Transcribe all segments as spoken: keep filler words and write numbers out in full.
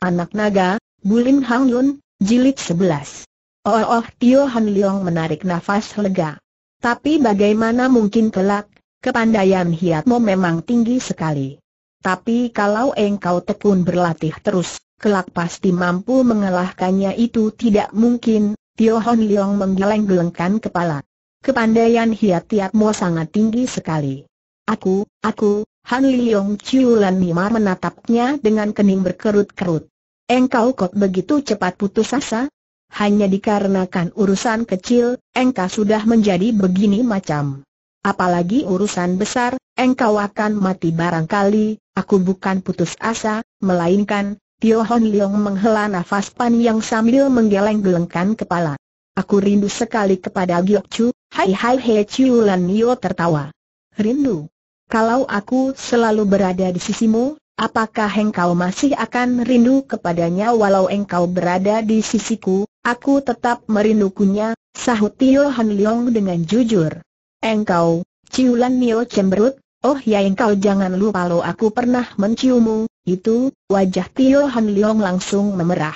Anak Naga, Bulim Hang Yun, Jilid sebelas. Oh, oh, Tio Han Liong menarik nafas lega. Tapi bagaimana mungkin kelak, kepandaian Hiat Mo memang tinggi sekali. Tapi kalau engkau tekun berlatih terus, kelak pasti mampu mengalahkannya. Itu tidak mungkin, Tio Han Liong menggeleng-gelengkan kepala. Kepandaian Hiat Mo sangat tinggi sekali. Aku, aku, Han Liong Ciu Lan Mimar menatapnya dengan kening berkerut-kerut. Engkau kok begitu cepat putus asa? Hanya dikarenakan urusan kecil, engkau sudah menjadi begini macam. Apalagi urusan besar, engkau akan mati barangkali. Aku bukan putus asa, melainkan, Tio Han Liong menghela nafas panjang sambil menggeleng-gelengkan kepala. Aku rindu sekali kepada Giyok Chu. Hai hai hai, Ciu Lan Mio tertawa. Rindu? Kalau aku selalu berada di sisimu, apakah engkau masih akan rindu kepadanya? Walau engkau berada di sisiku, aku tetap merindukunya, sahut Tio Han Liong dengan jujur. Engkau, Ciu Lan Mio cemberut, oh ya engkau jangan lupa lo aku pernah menciummu, itu. Wajah Tio Han Liong langsung memerah.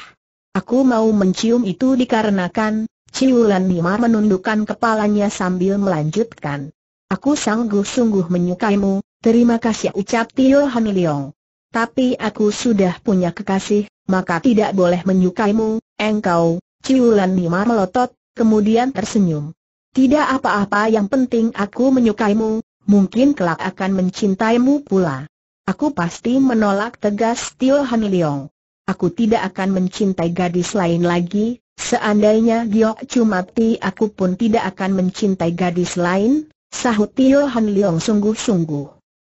Aku mau mencium itu dikarenakan, Ciu Lan Mimar menundukkan kepalanya sambil melanjutkan. Aku sungguh-sungguh menyukaimu, terima kasih, ucap Tio Han Liong. Tapi aku sudah punya kekasih, maka tidak boleh menyukaimu. Engkau, Ciu Lan Mimar melotot, kemudian tersenyum. Tidak apa-apa, yang penting aku menyukaimu, mungkin kelak akan mencintaimu pula. Aku pasti menolak, tegas Tio Han Liong. Aku tidak akan mencintai gadis lain lagi, seandainya Giyok Chu mati aku pun tidak akan mencintai gadis lain, sahut Tio Han Liong sungguh-sungguh.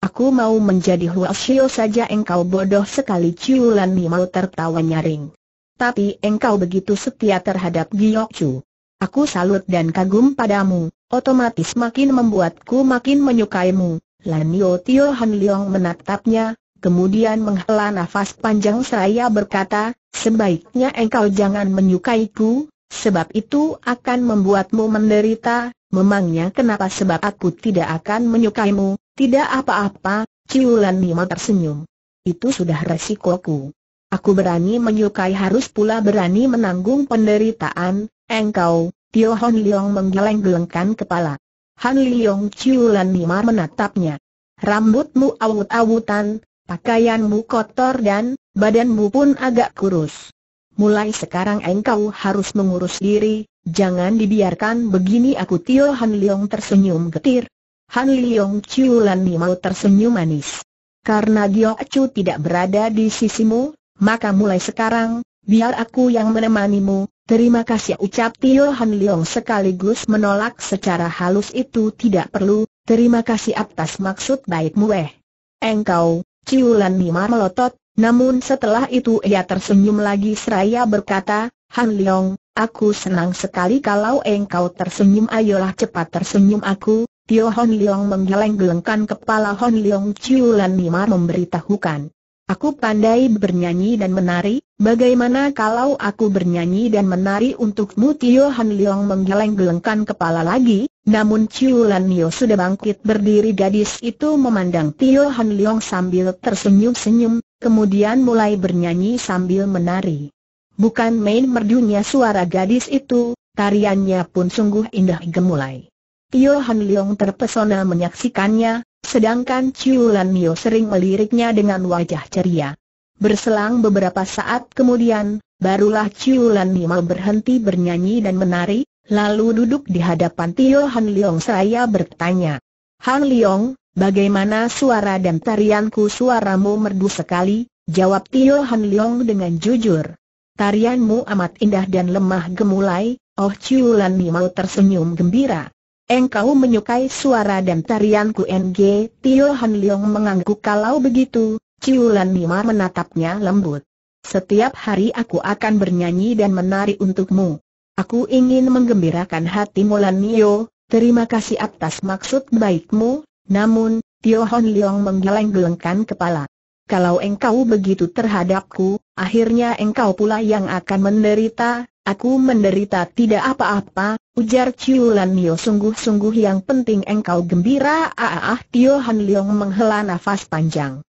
Aku mau menjadi Huo Xiao saja. Engkau bodoh sekali, Ciu Lan Mimar tertawa nyaring. Tapi engkau begitu setia terhadap Giyok Chu. Aku salut dan kagum padamu, otomatis makin membuatku makin menyukaimu. Lan Mio, Tio Han Liong menatapnya, kemudian menghela nafas panjang seraya berkata, sebaiknya engkau jangan menyukaiku, sebab itu akan membuatmu menderita. Memangnya kenapa? Sebab aku tidak akan menyukaimu. Tidak apa-apa, Ciu Lan Mimar tersenyum. Itu sudah resikoku. Aku berani menyukai, harus pula berani menanggung penderitaan. Engkau, Tio Han Liong menggeleng-gelengkan kepala. Han Liong Ciu Lan Mimar menatapnya. Rambutmu awut-awutan, pakaianmu kotor dan badanmu pun agak kurus. Mulai sekarang engkau harus mengurus diri, jangan dibiarkan begini. Aku, Tio Han Liong tersenyum getir. Han Liong Ciu Lan Mimar tersenyum manis. Karena Giyok Chu tidak berada di sisimu, maka mulai sekarang, biar aku yang menemanimu. Terima kasih, ucap Tio Han Liong sekaligus menolak secara halus. Itu tidak perlu, terima kasih atas maksud baikmu. Eh. Engkau, Ciu Lan Mimar melotot. Namun setelah itu ia tersenyum lagi seraya berkata, Han Liong, aku senang sekali kalau engkau tersenyum. Ayolah cepat tersenyum aku. Tio Han Liong menggeleng-gelengkan kepala. Han Liong Ciu Lan Mimar memberitahukan, aku pandai bernyanyi dan menari. Bagaimana kalau aku bernyanyi dan menari untukmu? Tio Han Liong menggeleng-gelengkan kepala lagi. Namun Ciu Lan Mio sudah bangkit berdiri. Gadis itu memandang Tio Han Liong sambil tersenyum-senyum, kemudian mulai bernyanyi sambil menari. Bukan main merdunya suara gadis itu, tariannya pun sungguh indah gemulai. Tio Han Liong terpesona menyaksikannya, sedangkan Ciu Lan Mio sering meliriknya dengan wajah ceria. Berselang beberapa saat kemudian, barulah Ciu Lan Mio berhenti bernyanyi dan menari, lalu duduk di hadapan Tio Han Liong seraya bertanya, Han Liong, bagaimana suara dan tarianku? Suaramu merdu sekali, jawab Tio Han Liong dengan jujur. Tarianmu amat indah dan lemah gemulai. Oh, Ciu Lan Mimar tersenyum gembira. Engkau menyukai suara dan tarianku? Ng, Tio Han Liong mengangguk. Kalau begitu, Ciu Lan Mimar menatapnya lembut. Setiap hari aku akan bernyanyi dan menari untukmu. Aku ingin menggembirakan hatimu. Lan Mio, terima kasih atas maksud baikmu. Namun, Tio Han Liong menggeleng-gelengkan kepala. Kalau engkau begitu terhadapku, akhirnya engkau pula yang akan menderita. Aku menderita tidak apa-apa, ujar Ciu Lan Mio sungguh-sungguh. Yang penting engkau gembira. Ah, ah, ah. Tio Han Liong menghela nafas panjang.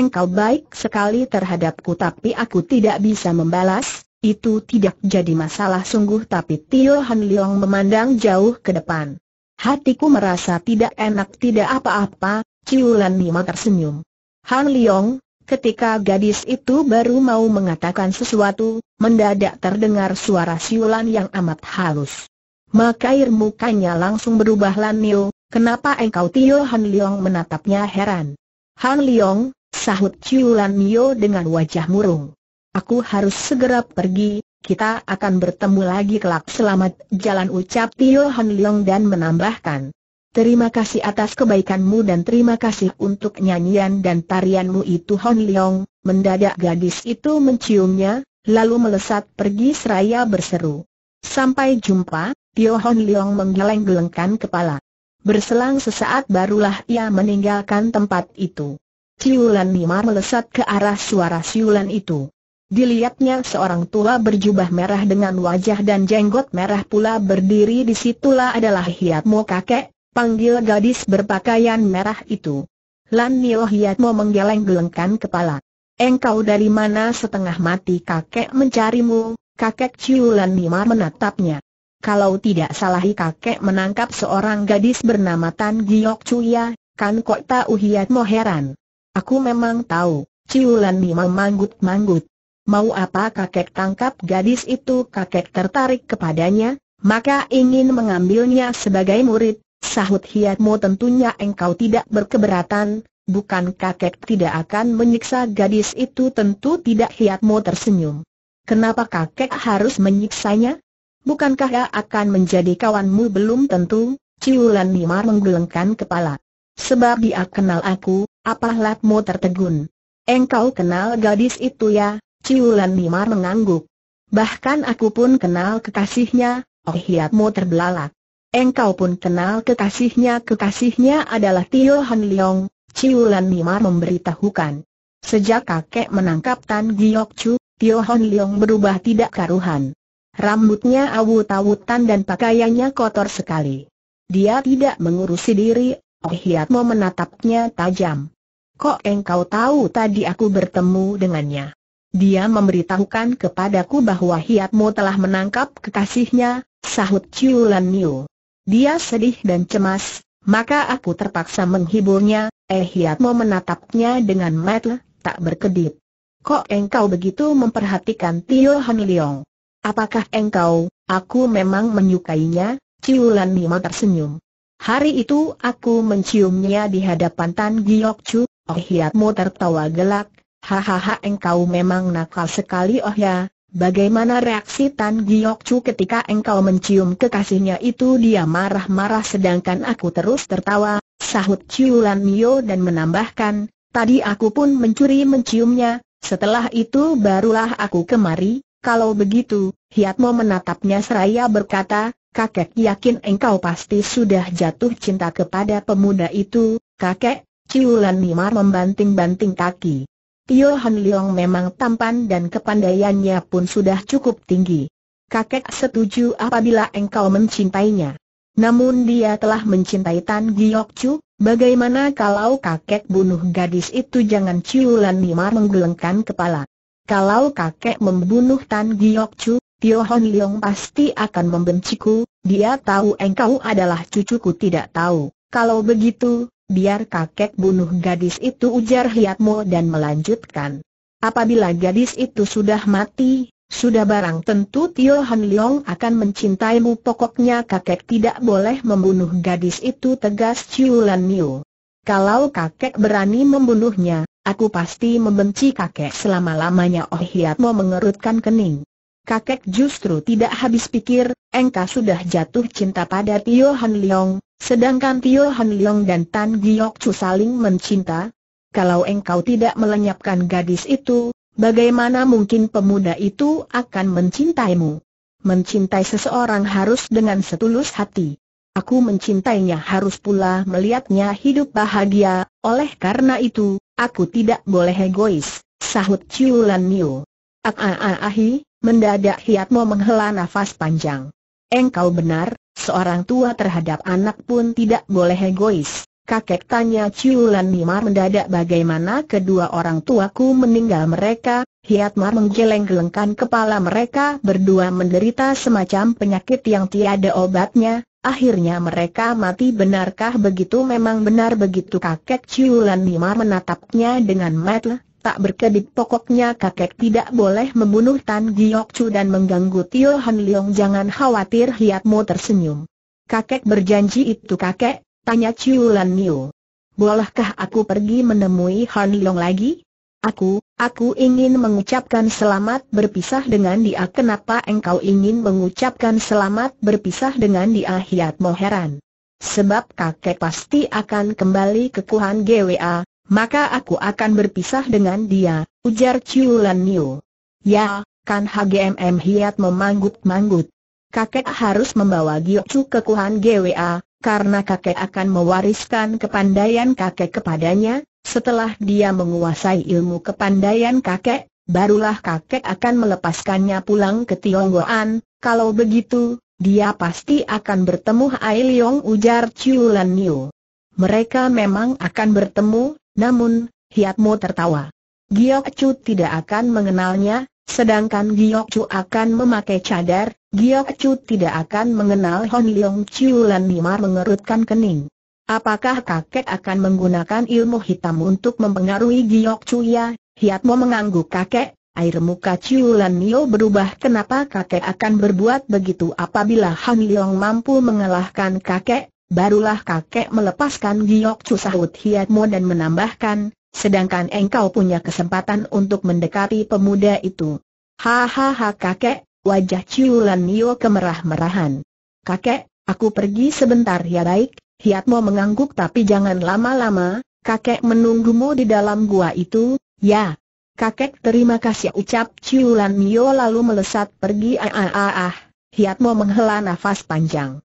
engkau baik sekali terhadapku tapi aku tidak bisa membalas, itu tidak jadi masalah sungguh. Tapi Tio Han Liong memandang jauh ke depan. Hatiku merasa tidak enak. Tidak apa-apa, Ciu Lan Mimar tersenyum. Han Liong, ketika gadis itu baru mau mengatakan sesuatu, mendadak terdengar suara siulan yang amat halus. Maka air mukanya langsung berubah. Lan Liu, kenapa engkau? Tio Han Liong menatapnya heran. Han Liong, sahut Ciu Lan Mio dengan wajah murung. Aku harus segera pergi, kita akan bertemu lagi kelak. Selamat jalan, ucap Tio Han Liong dan menambahkan, terima kasih atas kebaikanmu dan terima kasih untuk nyanyian dan tarianmu itu. Han Liong, mendadak gadis itu menciumnya, lalu melesat pergi seraya berseru, sampai jumpa. Tio Han Liong menggeleng-gelengkan kepala. Berselang sesaat barulah ia meninggalkan tempat itu. Ciu Lan Mimar melesat ke arah suara siulan itu. Dilihatnya seorang tua berjubah merah dengan wajah dan jenggot merah pula berdiri di situlah. Adalah Hiat Mo, kakek, panggil gadis berpakaian merah itu. Lan Liu Hiat Mo menggeleng-gelengkan kepala. Engkau dari mana? Setengah mati kakek mencarimu. Kakek, Ciu Lan Mimar menatapnya. Kalau tidak salah kakek menangkap seorang gadis bernama Tan Giyok Chuyah, kan kok tahu? Hiat Mo heran. Aku memang tahu, Ciu Lan Mimar manggut-manggut. Mau apa kakek tangkap gadis itu? Kakek tertarik kepadanya, maka ingin mengambilnya sebagai murid, sahut Hiat Mo. Tentunya engkau tidak berkeberatan, bukan? Kakek tidak akan menyiksa gadis itu. Tentu tidak, Hiat Mo tersenyum. Kenapa kakek harus menyiksanya? Bukankah ia akan menjadi kawanmu? Belum tentu, Ciu Lan Mimar menggelengkan kepala. Sebab dia kenal aku. Apa latmu tertegun? Engkau kenal gadis itu ya? Ciu Lan Mimar mengangguk. Bahkan aku pun kenal kekasihnya. Oh, Hiat Mo terbelalak. Engkau pun kenal kekasihnya? Kekasihnya adalah Tio Han Liong, Ciu Lan Mimar memberitahukan. Sejak kakek menangkap Tan Giyok Chu, Tio Han Liong berubah tidak karuhan. Rambutnya awut-awutan dan pakaiannya kotor sekali. Dia tidak mengurusi diri. Oh, Hiat Mo menatapnya tajam. Kok engkau tahu? Tadi aku bertemu dengannya. Dia memberitahukan kepadaku bahwa Hiat Mo telah menangkap kekasihnya, sahut Ciu Lan Mio. Dia sedih dan cemas, maka aku terpaksa menghiburnya. Eh, Hiat Mo menatapnya dengan mata tak berkedip. Kok engkau begitu memperhatikan Tio Han Liong? Apakah engkau? Aku memang menyukainya, Ciu Lan Mio tersenyum. Hari itu aku menciumnya di hadapan Tan Giyok Chu. Oh, Hiat Mo tertawa gelak. Hahaha, engkau memang nakal sekali. Oh ya, bagaimana reaksi Tan Giyok Chu ketika engkau mencium kekasihnya itu? Dia marah-marah sedangkan aku terus tertawa, sahut Ciu Lan Mio dan menambahkan, tadi aku pun mencuri menciumnya, setelah itu barulah aku kemari. Kalau begitu, Hiat Mo menatapnya seraya berkata, kakek yakin engkau pasti sudah jatuh cinta kepada pemuda itu, kakek. Ciu Lan Mimar membanting-banting kaki. Tio Han Liong memang tampan dan kepandaiannya pun sudah cukup tinggi. Kakek setuju apabila engkau mencintainya. Namun dia telah mencintai Tan Giyok Chu. Bagaimana kalau kakek bunuh gadis itu? Jangan, Ciu Lan Mimar menggelengkan kepala. Kalau kakek membunuh Tan Giyok Chu, Tio Han Liong pasti akan membenciku. Dia tahu engkau adalah cucuku. Tidak tahu. Kalau begitu, biar kakek bunuh gadis itu, ujar Hiat Mo dan melanjutkan, apabila gadis itu sudah mati, sudah barang tentu Tio Han Liong akan mencintaimu. Pokoknya kakek tidak boleh membunuh gadis itu, tegas Ciu Lan Mio. Kalau kakek berani membunuhnya, aku pasti membenci kakek selama-lamanya. Oh, Hiat Mo mengerutkan kening. Kakek justru tidak habis pikir. Engkau sudah jatuh cinta pada Tio Han Liong, sedangkan Tio Han Liong dan Tan Giyok Chu saling mencinta. Kalau engkau tidak melenyapkan gadis itu, bagaimana mungkin pemuda itu akan mencintaimu? Mencintai seseorang harus dengan setulus hati. Aku mencintainya harus pula melihatnya hidup bahagia. Oleh karena itu, aku tidak boleh egois, sahut Ciu Lan Mio. Aaaahi, mendadak Hiat Mo menghela nafas panjang. Engkau benar. Seorang tua terhadap anak pun tidak boleh egois. Kakek, tanya Ciu Lan Mimar mendadak, bagaimana kedua orang tuaku meninggal mereka? Hiat Mo menggeleng-gelengkan kepala, mereka berdua menderita semacam penyakit yang tiada obatnya, akhirnya mereka mati. Benarkah begitu? Memang benar begitu, kakek. Ciu Lan Mimar menatapnya dengan mata tak berkedip. Pokoknya kakek tidak boleh membunuh Tan Giyok Chuyah dan mengganggu Tio Han Liong. Jangan khawatir. Hiat Mo tersenyum. Kakek, berjanji itu kakek? Tanya Ciu Lan Mimar. Bolehkah aku pergi menemui Han Liong lagi? Aku, aku ingin mengucapkan selamat berpisah dengan dia. Kenapa engkau ingin mengucapkan selamat berpisah dengan dia? Hiat Mo heran. Sebab kakek pasti akan kembali ke Kuhan G W A, maka aku akan berpisah dengan dia, ujar Ciu Lan Mimar. Ya, kan H G M M? Hiat Mo manggut-manggut. Kakek harus membawa Giyok Chuyah ke Kuhan G W A, karena kakek akan mewariskan kepandaian kakek kepadanya. Setelah dia menguasai ilmu kepandaian kakek, barulah kakek akan melepaskannya pulang ke Tionggoan. Kalau begitu, dia pasti akan bertemu Hai Liyong, ujar Ciu Lan Mimar. Mereka memang akan bertemu, namun Hiat Mo tertawa. Giyok Chuyah tidak akan mengenalnya, sedangkan Giyok Chuyah akan memakai cadar. Giyok Chuyah tidak akan mengenal Han Liong. Ciu Lan Mimar mengerutkan kening. Apakah kakek akan menggunakan ilmu hitam untuk mempengaruhi Giyok Chuyah? Hiat Mo mengangguk. Kakek, air muka Ciu Lan Mimar berubah. Kenapa kakek akan berbuat begitu? Apabila Han Liong mampu mengalahkan kakek, barulah kakek melepaskan Giyok Chuyah, sahut Hiat Mo dan menambahkan, sedangkan engkau punya kesempatan untuk mendekati pemuda itu. Hahaha kakek, wajah Ciu Lan Mimar kemerah-merahan. Kakek, aku pergi sebentar ya? Baik. Hiat Mo mengangguk. Tapi jangan lama-lama, kakek menunggumu di dalam gua itu. Ya, kakek, terima kasih, ucap Ciu Lan Mimar lalu melesat pergi. Ah ah ah ah, Hiat Mo menghela nafas panjang.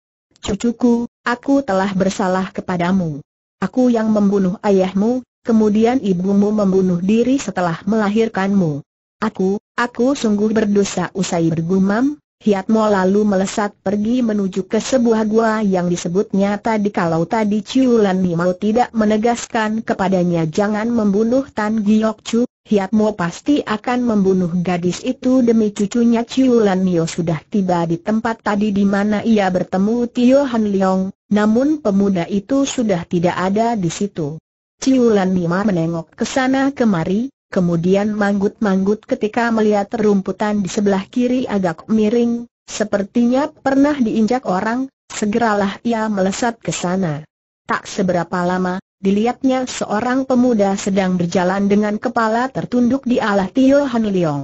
Cucuku, aku telah bersalah kepadamu. Aku yang membunuh ayahmu, kemudian ibumu membunuh diri setelah melahirkanmu. Aku, aku sungguh berdosa, usai bergumam. Hiat Mo lalu melesat pergi menuju ke sebuah gua yang disebutnya tadi. Kalau tadi Ciu Lan Mimar tidak menegaskan kepadanya jangan membunuh Tan Giyok Chuyah, Hiat Mo pasti akan membunuh gadis itu demi cucunya. Ciu Lan Mimar sudah tiba di tempat tadi di mana ia bertemu Tio Han Liong, namun pemuda itu sudah tidak ada di situ. Ciu Lan Mimar menengok ke sana kemari, kemudian manggut-manggut ketika melihat rumputan di sebelah kiri agak miring, sepertinya pernah diinjak orang. Segeralah ia melesat ke sana. Tak seberapa lama, dilihatnya seorang pemuda sedang berjalan dengan kepala tertunduk di arah Tio Han Liong.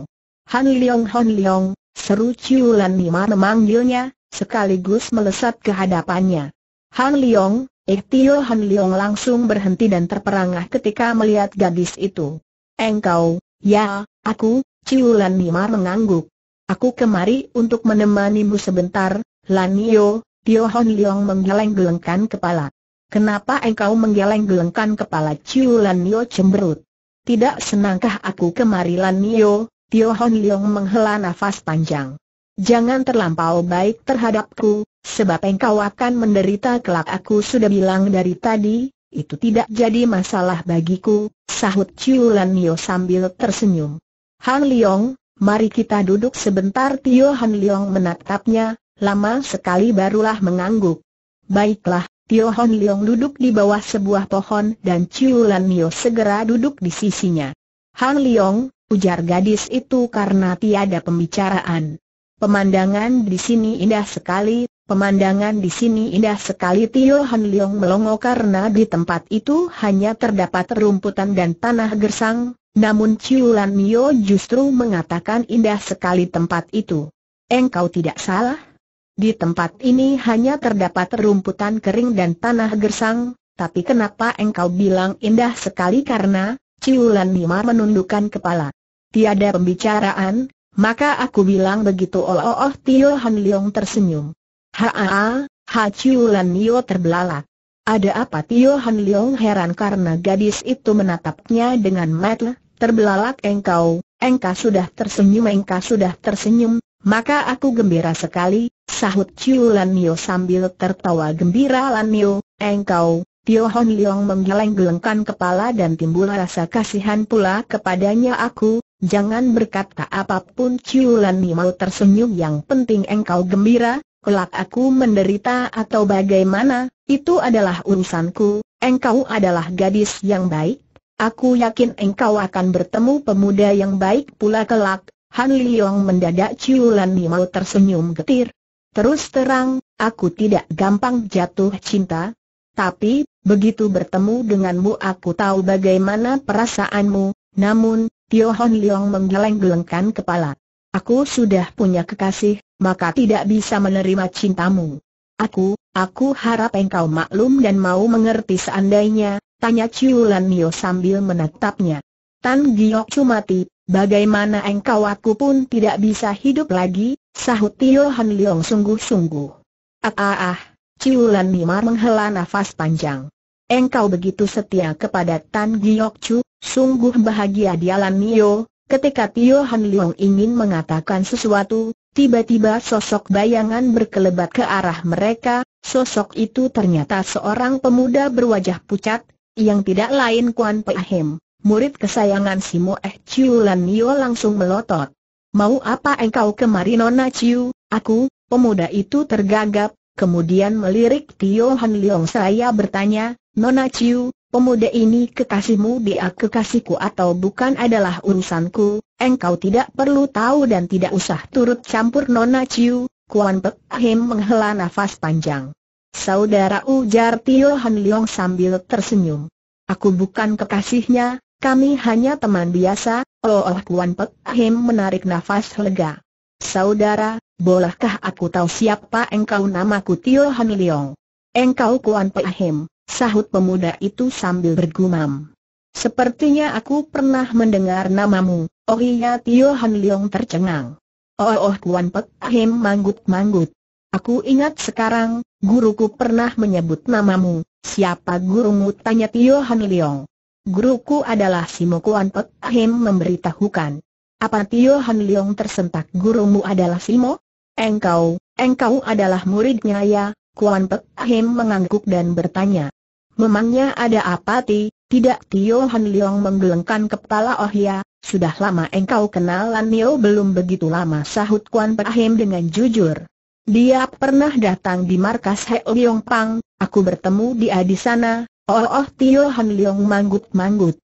Han Liong, Han Liong, seru Ciu Lan Mimar memanggilnya, sekaligus melesat ke hadapannya. Han Liong, eh Tio Han Liong langsung berhenti dan terperangah ketika melihat gadis itu. Engkau, ya, aku. Ciu Lan Mimar mengangguk. Aku kemari untuk menemanimu sebentar, Lan Mio. Tio Han Liong menggeleng-gelengkan kepala. Kenapa engkau menggeleng-gelengkan kepala? Ciu Lan Mio cemberut. Tidak senangkah aku kemari, Lan Mio? Tio Han Liong menghela nafas panjang. Jangan terlampau baik terhadapku, sebab engkau akan menderita kelak. Aku sudah bilang dari tadi, itu tidak jadi masalah bagiku, sahut Ciu Lan Mimar sambil tersenyum. Han Liong, mari kita duduk sebentar. Tio Han Liong menatapnya lama sekali barulah mengangguk. Baiklah. Tio Han Liong duduk di bawah sebuah pohon dan Ciu Lan Mimar segera duduk di sisinya. Han Liong, ujar gadis itu karena tiada pembicaraan. Pemandangan di sini indah sekali. Pemandangan di sini indah sekali. Tio Han Liong melongo karena di tempat itu hanya terdapat rumputan dan tanah gersang, namun Ciu Lan Mimar justru mengatakan indah sekali tempat itu. Engkau tidak salah. Di tempat ini hanya terdapat rumputan kering dan tanah gersang, tapi kenapa engkau bilang indah sekali? Karena Ciu Lan Mimar menundukkan kepala. Tiada pembicaraan, maka aku bilang begitu. Oh oh oh, Tio Han Liong tersenyum. Haa, ha. Ciu Lan Mimar terbelalak. Ada apa? Tio Han Liong heran karena gadis itu menatapnya dengan mata terbelalak. Engkau, engkau sudah tersenyum, engkau sudah tersenyum, maka aku gembira sekali, sahut Ciu Lan Mimar sambil tertawa gembira. Lan Mio, engkau, Tio Han Liong menggeleng-gelengkan kepala dan timbul rasa kasihan pula kepadanya. Aku, jangan berkata apapun. Ciu Lan Mimar tersenyum, yang penting engkau gembira, kelak aku menderita atau bagaimana, itu adalah urusanku. Engkau adalah gadis yang baik, aku yakin engkau akan bertemu pemuda yang baik pula kelak. Han Liong mendadak Ciu Lan Mimar tersenyum getir. Terus terang, aku tidak gampang jatuh cinta. Tapi, begitu bertemu denganmu aku tahu bagaimana perasaanmu. Namun, Tio Han Liong menggeleng-gelengkan kepala. Aku sudah punya kekasih, maka tidak bisa menerima cintamu. Aku, aku harap engkau maklum dan mau mengerti seandainya, tanya Ciu Lan Mio sambil menatapnya. Tan Giyok Cumati, bagaimana engkau? Aku pun tidak bisa hidup lagi, sahut Tio Han Liong sungguh-sungguh. Ah ah ah. Ciu Lan Mimar menghela nafas panjang. Engkau begitu setia kepada Tan Giyok Chu, sungguh bahagia dia Lan Mio. Ketika Tio Han Liong ingin mengatakan sesuatu, tiba-tiba sosok bayangan berkelebat ke arah mereka. Sosok itu ternyata seorang pemuda berwajah pucat, yang tidak lain Kwan Pei Hem, murid kesayangan Simo Eh. Ciu Lan Mio langsung melotot. Mau apa engkau kemari Nona Ciu? Aku, pemuda itu tergagap. Kemudian melirik Tio Han Liong seraya bertanya, Nona Ciu, pemuda ini kekasihmu? Dia kekasihku atau bukan adalah urusanku, engkau tidak perlu tahu dan tidak usah turut campur Nona Ciu. Kwan Pei Hem menghela nafas panjang. Saudara, ujar Tio Han Liong sambil tersenyum. Aku bukan kekasihnya, kami hanya teman biasa. Oh, oh Kwan Pei Hem menarik nafas lega. Saudara, bolehkah aku tahu siapa engkau? Namaku Tio Han Liong. Engkau Kwan Pei Hem, sahut pemuda itu sambil bergumam. Sepertinya aku pernah mendengar namamu. Oh iya, Tio Han Liong tercengang. Oh oh Kwan Pei Hem manggut-manggut. Aku ingat sekarang, guruku pernah menyebut namamu. Siapa gurumu? Tanya Tio Han Liong. Guruku adalah Simo Kuan Pei Hem memberitahukan. Apa? Tio Han Liong tersentak. Gurumu adalah Simo? Engkau, engkau adalah muridnya ya? Kwan Pei Hem mengangguk dan bertanya. Memangnya ada apa ti? Tidak, Tio Han Liong menggelengkan kepala. Oh ya, sudah lama engkau kenalan Nio? Belum begitu lama, sahut Kwan Pei Hem dengan jujur. Dia pernah datang di markas Heo Yong Pang, aku bertemu dia di sana. Oh oh Tio Han Liong manggut-manggut.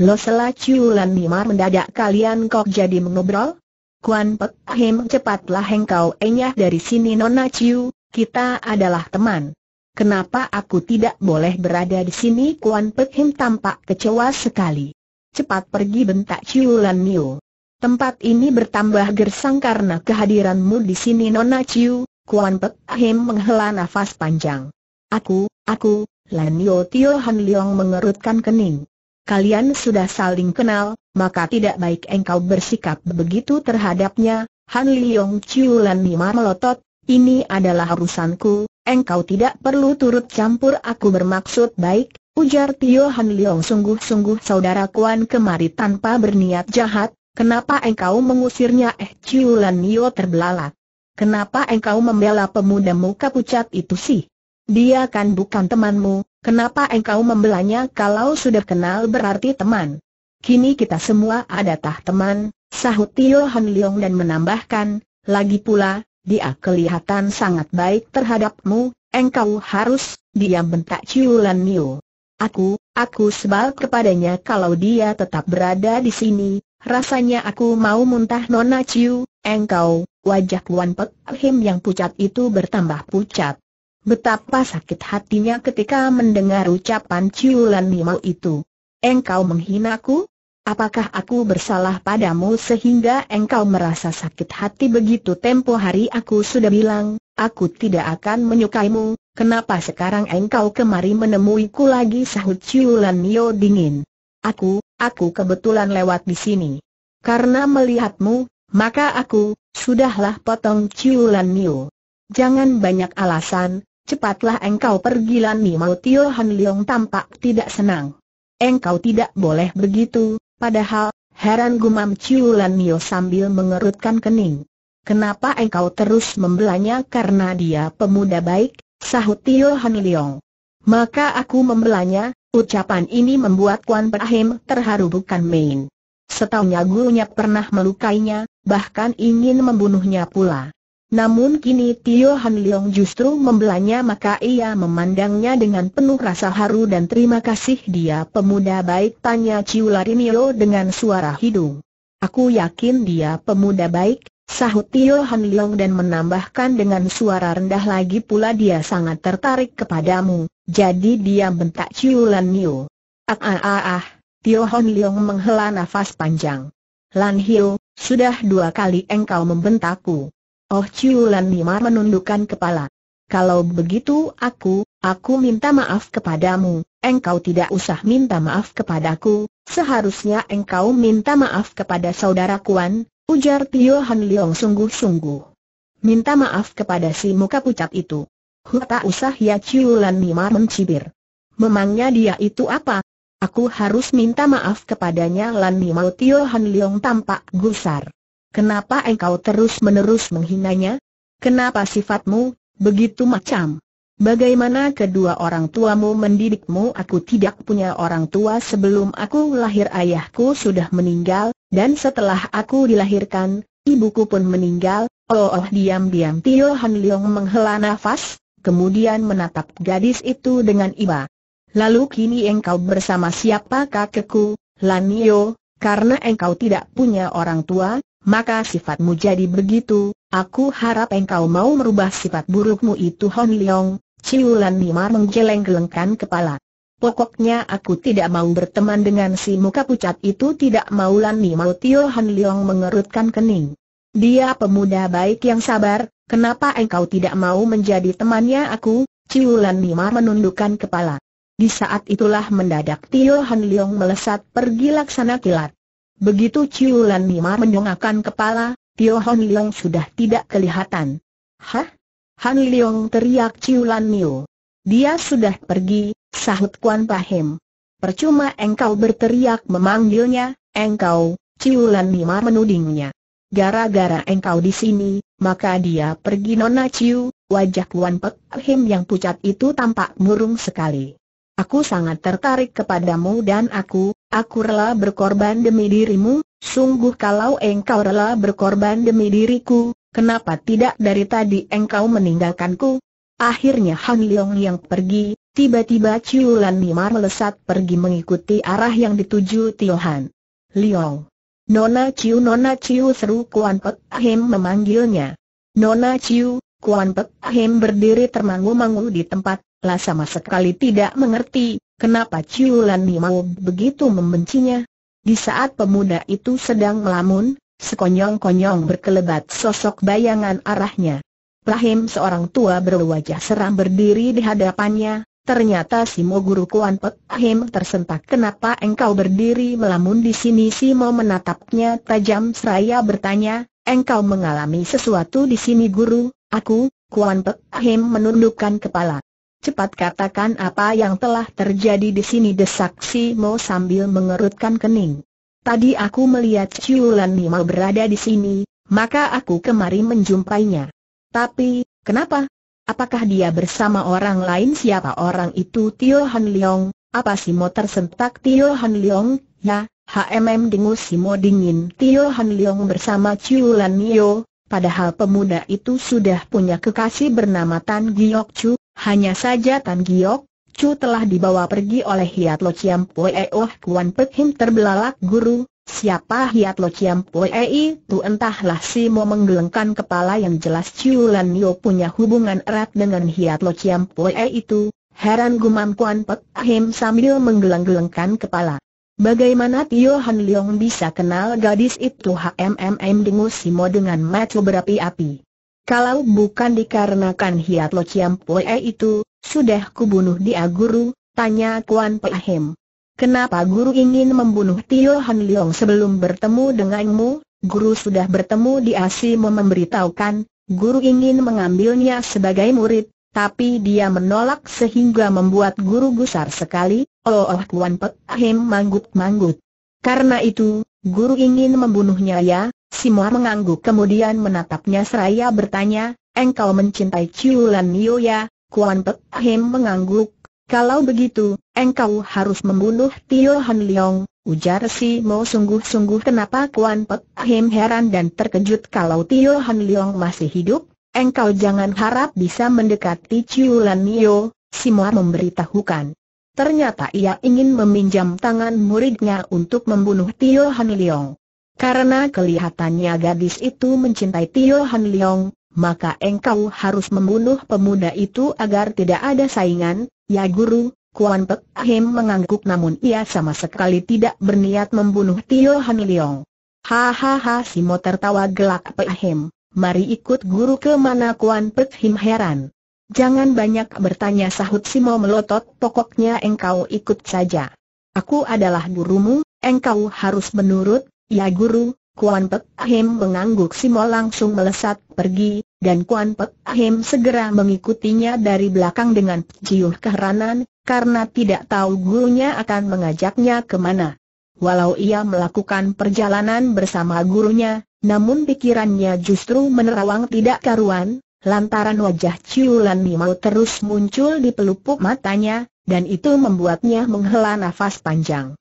Lo sela Ciu Lan Mimar mendadak, kalian kok jadi mengobrol? Kwan Pei Hem, cepatlah engkau enyah dari sini Nona Ciu, kita adalah teman. Kenapa aku tidak boleh berada di sini? Kwan Pei Hem tampak kecewa sekali. Cepat pergi, bentak Ciu Lan Mio. Tempat ini bertambah gersang karena kehadiranmu di sini Nona Ciu. Kwan Pei Hem menghela nafas panjang. Aku, aku, Lan Mio. Tio Han Liong mengerutkan kening. Kalian sudah saling kenal, maka tidak baik engkau bersikap begitu terhadapnya. Han Liong. Ciu Lan Mimar melotot. Ini adalah urusanku, engkau tidak perlu turut campur. Aku bermaksud baik, ujar Tio Han Liong sungguh-sungguh. Saudara Kuan kemari tanpa berniat jahat, kenapa engkau mengusirnya? Eh Ciu Lan Mio terbelalak. Kenapa engkau membela pemuda muka pucat itu sih? Dia kan bukan temanmu, kenapa engkau membelanya? Kalau sudah kenal berarti teman. Kini kita semua ada tah teman, sahut Tio Han Liong dan menambahkan, lagi pula, dia kelihatan sangat baik terhadapmu, engkau harus, dia bentak Ciu Lan Mio. Aku, aku sebal kepadanya kalau dia tetap berada di sini, rasanya aku mau muntah Nona Ciu. Engkau, wajah Kwan Pei Hem yang pucat itu bertambah pucat. Betapa sakit hatinya ketika mendengar ucapan Ciu Lan Mimar itu. Engkau menghinaku? Apakah aku bersalah padamu sehingga engkau merasa sakit hati begitu? Tempo hari aku sudah bilang, aku tidak akan menyukaimu. Kenapa sekarang engkau kemari menemuiku lagi? Sahut Ciu Lan Mio dingin. Aku, aku kebetulan lewat di sini. Karena melihatmu, maka aku, sudahlah potong Ciu Lan Mio. Jangan banyak alasan. Cepatlah engkau pergi Lan Mimau. Tio Han Liong tampak tidak senang. Engkau tidak boleh begitu, padahal, heran gumam Ciu Lan Mio sambil mengerutkan kening. Kenapa engkau terus membelanya? Karena dia pemuda baik, sahut Tio Han Liong. maka aku membelanya. Ucapan ini membuat Kwan Pei Hem terharu bukan main. Setahunya gurunya pernah melukainya, bahkan ingin membunuhnya pula. Namun kini Tio Han Liong justru membelanya, maka ia memandangnya dengan penuh rasa haru dan terima kasih. Dia pemuda baik, tanya Ciu Lan Mimar dengan suara hidung. Aku yakin dia pemuda baik, sahut Tio Han Liong dan menambahkan dengan suara rendah lagi pula dia sangat tertarik kepadamu. Jadi dia, bentak Ciu Lan Mimar. Ah ah ah ah, Tio Han Liong menghela nafas panjang. Lan Hiee, sudah dua kali engkau membentakku. Oh, Ciu Lan Mimar menundukkan kepala. Kalau begitu aku, aku minta maaf kepadamu. Engkau tidak usah minta maaf kepadaku. Seharusnya engkau minta maaf kepada saudara Kuan, ujar Tio Han Liong sungguh-sungguh. Minta maaf kepada si muka pucat itu. Huh, tak usah ya, Ciu Lan Mimar mencibir. Memangnya dia itu apa? Aku harus minta maaf kepadanya, Lan Mimar. Tio Han Liong tampak gusar. Kenapa engkau terus-menerus menghinanya? Kenapa sifatmu begitu macam? Bagaimana kedua orang tuamu mendidikmu? Aku tidak punya orang tua. Sebelum aku lahir ayahku sudah meninggal, dan setelah aku dilahirkan, ibuku pun meninggal. Oh, oh, diam-diam Tio Han Liong menghela nafas, kemudian menatap gadis itu dengan iba. Lalu kini engkau bersama siapa? Kakekku, Lan Hiee. Karena engkau tidak punya orang tua, maka sifatmu jadi begitu. Aku harap engkau mau merubah sifat burukmu itu. Han Liong, Ciu Lan Mimar menggeleng-gelengkan kepala. Pokoknya aku tidak mau berteman dengan si muka pucat itu. Tidak mau, Lan Mimar. Tio Han Liong mengerutkan kening. Dia pemuda baik yang sabar. Kenapa engkau tidak mau menjadi temannya aku? Ciu Lan Mimar menundukkan kepala. Di saat itulah mendadak Tio Han Liong melesat pergi laksana kilat. Begitu Ciu Lan Mimar menyongakkan kepala, Tio Han Liong sudah tidak kelihatan. Hah? Han Liong, teriak Ciu Lan Mimar. Dia sudah pergi, sahut Kwan Pei Hem. Percuma engkau berteriak memanggilnya. Engkau, Ciu Lan Mimar menudingnya. Gara-gara engkau di sini, maka dia pergi. Nona Ciu, wajah Kwan Pei Hem yang pucat itu tampak murung sekali. Aku sangat tertarik kepadamu dan aku, aku rela berkorban demi dirimu. Sungguh kalau engkau rela berkorban demi diriku, kenapa tidak dari tadi engkau meninggalkanku? Akhirnya Han Liong yang pergi, tiba-tiba Ciu Lan Mimar melesat pergi mengikuti arah yang dituju Tio Han Liong. Nona Ciu, Nona Ciu, seru Kwan Pei Hem memanggilnya. Nona Ciu. Kwan Pei Hem berdiri termangu-mangu di tempat. Lah sama sekali tidak mengerti kenapa Ciu Lan Mimar begitu membencinya. Di saat pemuda itu sedang melamun, sekonyong-konyong berkelebat sosok bayangan arahnya. Rahim, seorang tua berwajah seram berdiri di hadapannya. Ternyata Simo, guru Kwan Pei Hem, tersentak. Kenapa engkau berdiri melamun di sini? Simo menatapnya tajam seraya bertanya, engkau mengalami sesuatu di sini, guru? Aku, Kwan Pei Hem menundukkan kepala. Cepat katakan apa yang telah terjadi di sini, desak Simo sambil mengerutkan kening. Tadi aku melihat Ciu Lan Mimar berada di sini, maka aku kemari menjumpainya. Tapi, kenapa? Apakah dia bersama orang lain? Siapa orang itu? Tio Han Liong. Apa? Simo tersentak. Tio Han Liong, ya, hmm, dengus Simo dingin. Tio Han Liong bersama Ciu Lan Mimar. Padahal pemuda itu sudah punya kekasih bernama Tan Giyok Chuyah. Hanya saja Tan Giyok Chuyah telah dibawa pergi oleh Hiat Lo Chiam Poi. Oh, Kwan Pei Hem terbelalak. Guru, siapa Hiat Lo Chiam Poi itu? Entahlah, Simo menggelengkan kepala. Yang jelas Ciu Lan Mimar punya hubungan erat dengan Hiat Lo Chiam Poi itu. Heran, gumam Kwan Pei Hem sambil menggeleng-gelengkan kepala. Bagaimana Tio Han Liong bisa kenal gadis itu? Hmm, dengus Simo dengan mata berapi-api. Kalau bukan dikarenakan Hiat Lo Chiam Poi itu, sudah kubunuh dia, guru, tanya Kwan Pei Hem. Kenapa guru ingin membunuh Tio Han Liong sebelum bertemu denganmu? Guru sudah bertemu dia. Simo memberitahukan, guru ingin mengambilnya sebagai murid, tapi dia menolak sehingga membuat guru gusar sekali. Oh, oh, Kwan Pei Hem manggut-manggut. Karena itu, guru ingin membunuhnya ya? Simo mengangguk kemudian menatapnya seraya bertanya, engkau mencintai Ciu Lan Mimar ya? Kwan Pei Hem mengangguk. Kalau begitu, engkau harus membunuh Tio Han Liong, ujar Simo sungguh-sungguh. Kenapa? Kwan Pei Hem heran dan terkejut. Kalau Tio Han Liong masih hidup, engkau jangan harap bisa mendekati Ciu Lan Mio, Simo memberitahukan. Ternyata ia ingin meminjam tangan muridnya untuk membunuh Tio Han Liong. Karena kelihatannya gadis itu mencintai Tio Han Liong, maka engkau harus membunuh pemuda itu agar tidak ada saingan. Ya guru, Kwan Pei Hem mengangguk, namun ia sama sekali tidak berniat membunuh Tio Han Liong. Hahaha, Simo tertawa gelak. Pei Hem, mari ikut guru. Ke mana? Kwan Pei Hem heran. Jangan banyak bertanya, sahut Simo melotot, pokoknya engkau ikut saja. Aku adalah gurumu, engkau harus menurut. Ya guru, Kwan Pei Hem mengangguk. Simo langsung melesat pergi, dan Kwan Pei Hem segera mengikutinya dari belakang dengan ciuh keheranan, karena tidak tahu gurunya akan mengajaknya kemana. Walau ia melakukan perjalanan bersama gurunya, namun pikirannya justru menerawang tidak karuan, lantaran wajah Ciu Lan Mimar terus muncul di pelupuk matanya, dan itu membuatnya menghela nafas panjang.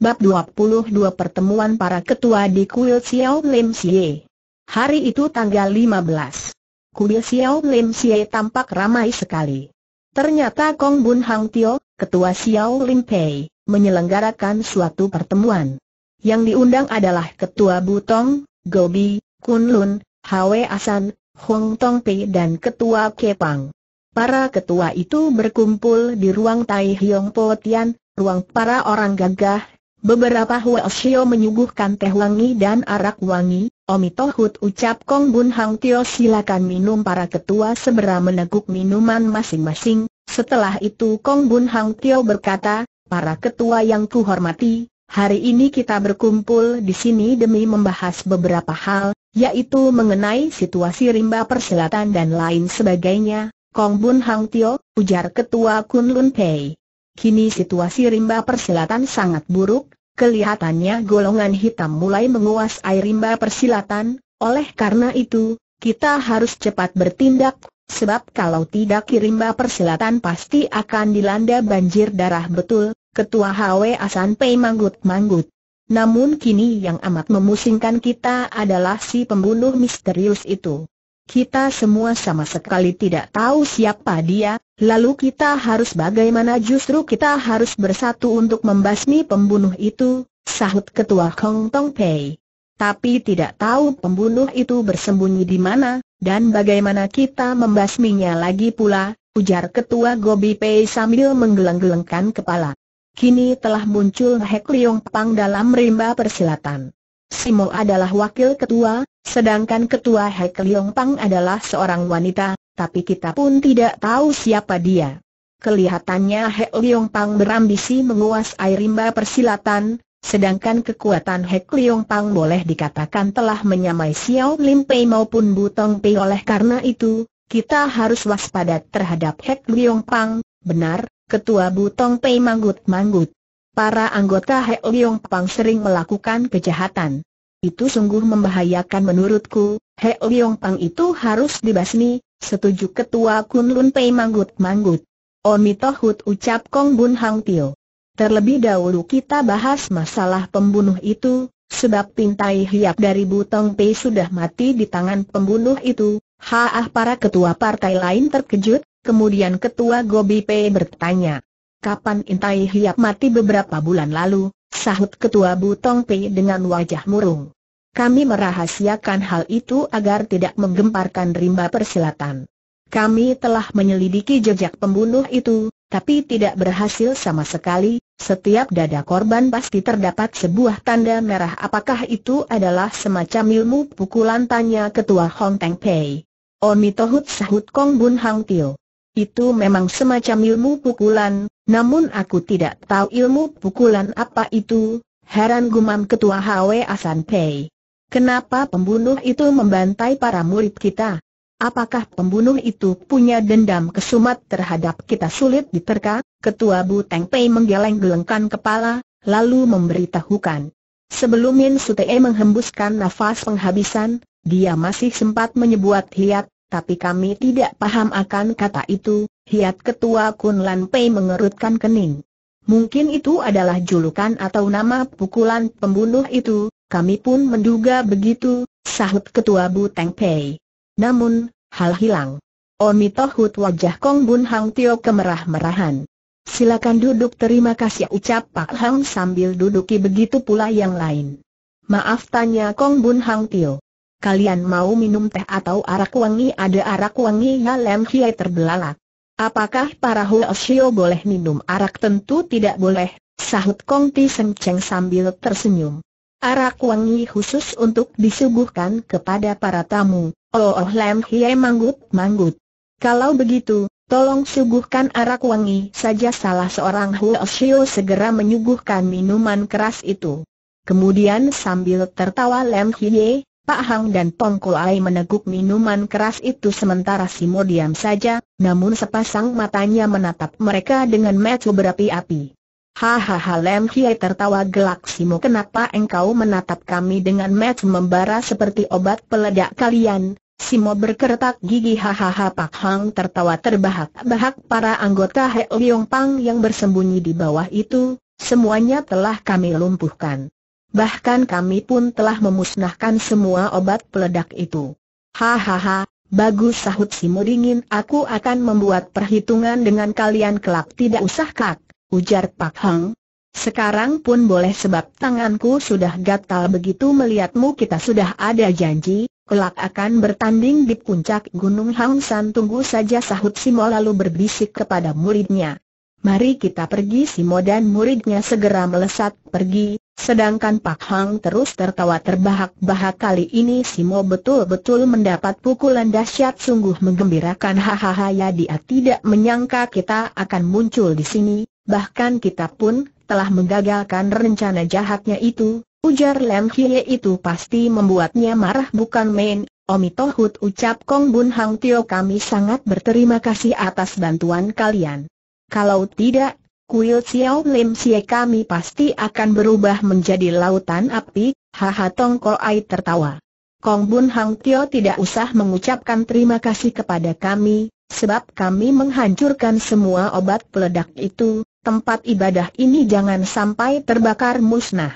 Bab dua puluh dua Pertemuan Para Ketua di Kuil Siaw Lim Sie. Hari itu tanggal lima belas. Kuil Siaw Lim Sie tampak ramai sekali. Ternyata Kong Bun Hang Tio, ketua Siaw Lim Pei, menyelenggarakan suatu pertemuan. Yang diundang adalah ketua Butong, Gobi, Kun Lun, Hwe Asan, Hong Tong Pei dan ketua Kepang. Para ketua itu berkumpul di ruang Tai Hiong Po Tian, ruang para orang gagah. Beberapa Huo Xiao menyuguhkan teh wangi dan arak wangi. Omitohut, ucap Kong Bun Hang Tio, silakan minum. Para ketua segera meneguk minuman masing-masing. Setelah itu Kong Bun Hang Tio berkata, para ketua yang kuhormati, hari ini kita berkumpul di sini demi membahas beberapa hal, yaitu mengenai situasi rimba persilatan dan lain sebagainya. Kong Bun Hang Tio, ujar ketua Kun Lun Pei. Kini situasi rimba persilatan sangat buruk, kelihatannya golongan hitam mulai menguasai rimba persilatan, oleh karena itu, kita harus cepat bertindak, sebab kalau tidak rimba persilatan pasti akan dilanda banjir darah. Betul, ketua Hwe Asan Pei manggut-manggut. Namun kini yang amat memusingkan kita adalah si pembunuh misterius itu. Kita semua sama sekali tidak tahu siapa dia, lalu kita harus bagaimana? Justru kita harus bersatu untuk membasmi pembunuh itu, sahut ketua Hong Tong Pei. Tapi tidak tahu pembunuh itu bersembunyi di mana, dan bagaimana kita membasminya lagi pula, ujar ketua Gobi Pei sambil menggeleng-gelengkan kepala. Kini telah muncul Hek Liong Pang dalam rimba persilatan. Simo adalah wakil ketua, sedangkan ketua Hek Liong Pang adalah seorang wanita, tapi kita pun tidak tahu siapa dia. Kelihatannya Hek Liong Pang berambisi menguasai rimba persilatan, sedangkan kekuatan Hek Liong Pang boleh dikatakan telah menyamai Siaw Lim Pei maupun Butong Pei. Oleh karena itu, kita harus waspada terhadap Hek Liong Pang. Benar, ketua Butong Pei manggut-manggut. Para anggota Hee Liyong Pang sering melakukan kejahatan. Itu sungguh membahayakan. Menurutku, Hee Liyong Pang itu harus dibasmi, setuju ketua Kun Lun Pei manggut-manggut. Omitohut, ucap Kong Bun Hang Tio. Terlebih dahulu kita bahas masalah pembunuh itu, sebab Pintai Hiap dari Butong Pei sudah mati di tangan pembunuh itu. Haah, para ketua partai lain terkejut, kemudian ketua Gobi Pei bertanya. Kapan Intai Hiap mati? Beberapa bulan lalu, sahut ketua Butong Pei dengan wajah murung. Kami merahasiakan hal itu agar tidak menggemparkan rimba persilatan. Kami telah menyelidiki jejak pembunuh itu, tapi tidak berhasil sama sekali. Setiap dada korban pasti terdapat sebuah tanda merah. Apakah itu adalah semacam ilmu pukulan? Tanya ketua Hong Teng Pei. Omitohut, sahut Kong Bun Hang Tio. Itu memang semacam ilmu pukulan, namun aku tidak tahu ilmu pukulan apa itu, heran gumam ketua Hwe Asan Pei. Kenapa pembunuh itu membantai para murid kita? Apakah pembunuh itu punya dendam kesumat terhadap kita? Sulit diterka, ketua Butong Pei menggeleng-gelengkan kepala, lalu memberitahukan. Sebelum Yin Sutei menghembuskan nafas penghabisan, dia masih sempat menyebut hiat. Tapi kami tidak paham akan kata itu, Hiat Ketua Kun Lun Pei mengerutkan kening. Mungkin itu adalah julukan atau nama pukulan pembunuh itu, kami pun menduga begitu, sahut Ketua Butong Pei. Namun, hal hilang. Omitohut wajah Kong Bun Hang Tio kemerah-merahan. Silakan duduk, terima kasih, ucap Pak Hang sambil duduki, begitu pula yang lain. Maaf, tanya Kong Bun Hang Tio. Kalian mau minum teh atau arak wangi? Ada arak wangi, Lam Hiee terbelalak. Apakah para Huo Xiao boleh minum arak? Tentu tidak boleh, sahut Kong Ti Senceng sambil tersenyum. Arak wangi khusus untuk disuguhkan kepada para tamu. Oh, oh, Lam Hiee manggut-manggut. Kalau begitu, tolong suguhkan arak wangi saja. Salah seorang Huo Xiao segera menyuguhkan minuman keras itu. Kemudian sambil tertawa Lam Hiee, Pak Hang dan Tong Ko Ai meneguk minuman keras itu, sementara Simo diam saja, namun sepasang matanya menatap mereka dengan mata berapi-api. Hahaha, Lam Hiee tertawa gelak. Simo, kenapa engkau menatap kami dengan mata membara seperti obat peledak kalian? Simo berkeretak gigi. Hahaha, Pak Hang tertawa terbahak-bahak. Para anggota Hek Liong Pang yang bersembunyi di bawah itu, semuanya telah kami lumpuhkan. Bahkan kami pun telah memusnahkan semua obat peledak itu. Hahaha, bagus, sahut Simo dingin. Aku akan membuat perhitungan dengan kalian kelak. Tidak usah kak, ujar Pak Hang. Sekarang pun boleh, sebab tanganku sudah gatal begitu melihatmu. Kita sudah ada janji, kelak akan bertanding di puncak Gunung Hang San. Tunggu saja, sahut Simo lalu berbisik kepada muridnya. Mari kita pergi. Simo dan muridnya segera melesat pergi. Sedangkan Pak Hang terus tertawa terbahak-bahak. Kali ini Simo betul-betul mendapat pukulan dahsyat, sungguh menggembirakan. Hahaha, ya, dia tidak menyangka kita akan muncul di sini, bahkan kita pun telah menggagalkan rencana jahatnya itu, ujar Lam Hiee. Itu pasti membuatnya marah bukan main. Omitohut, ucap Kong Bun Hang Tio, kami sangat berterima kasih atas bantuan kalian. Kalau tidak, kuil Siaw Lim Sie kami pasti akan berubah menjadi lautan api. Haha, Tong Ko Ai tertawa. Kong Bun Hang Tio tidak usah mengucapkan terima kasih kepada kami, sebab kami menghancurkan semua obat peledak itu. Tempat ibadah ini jangan sampai terbakar musnah.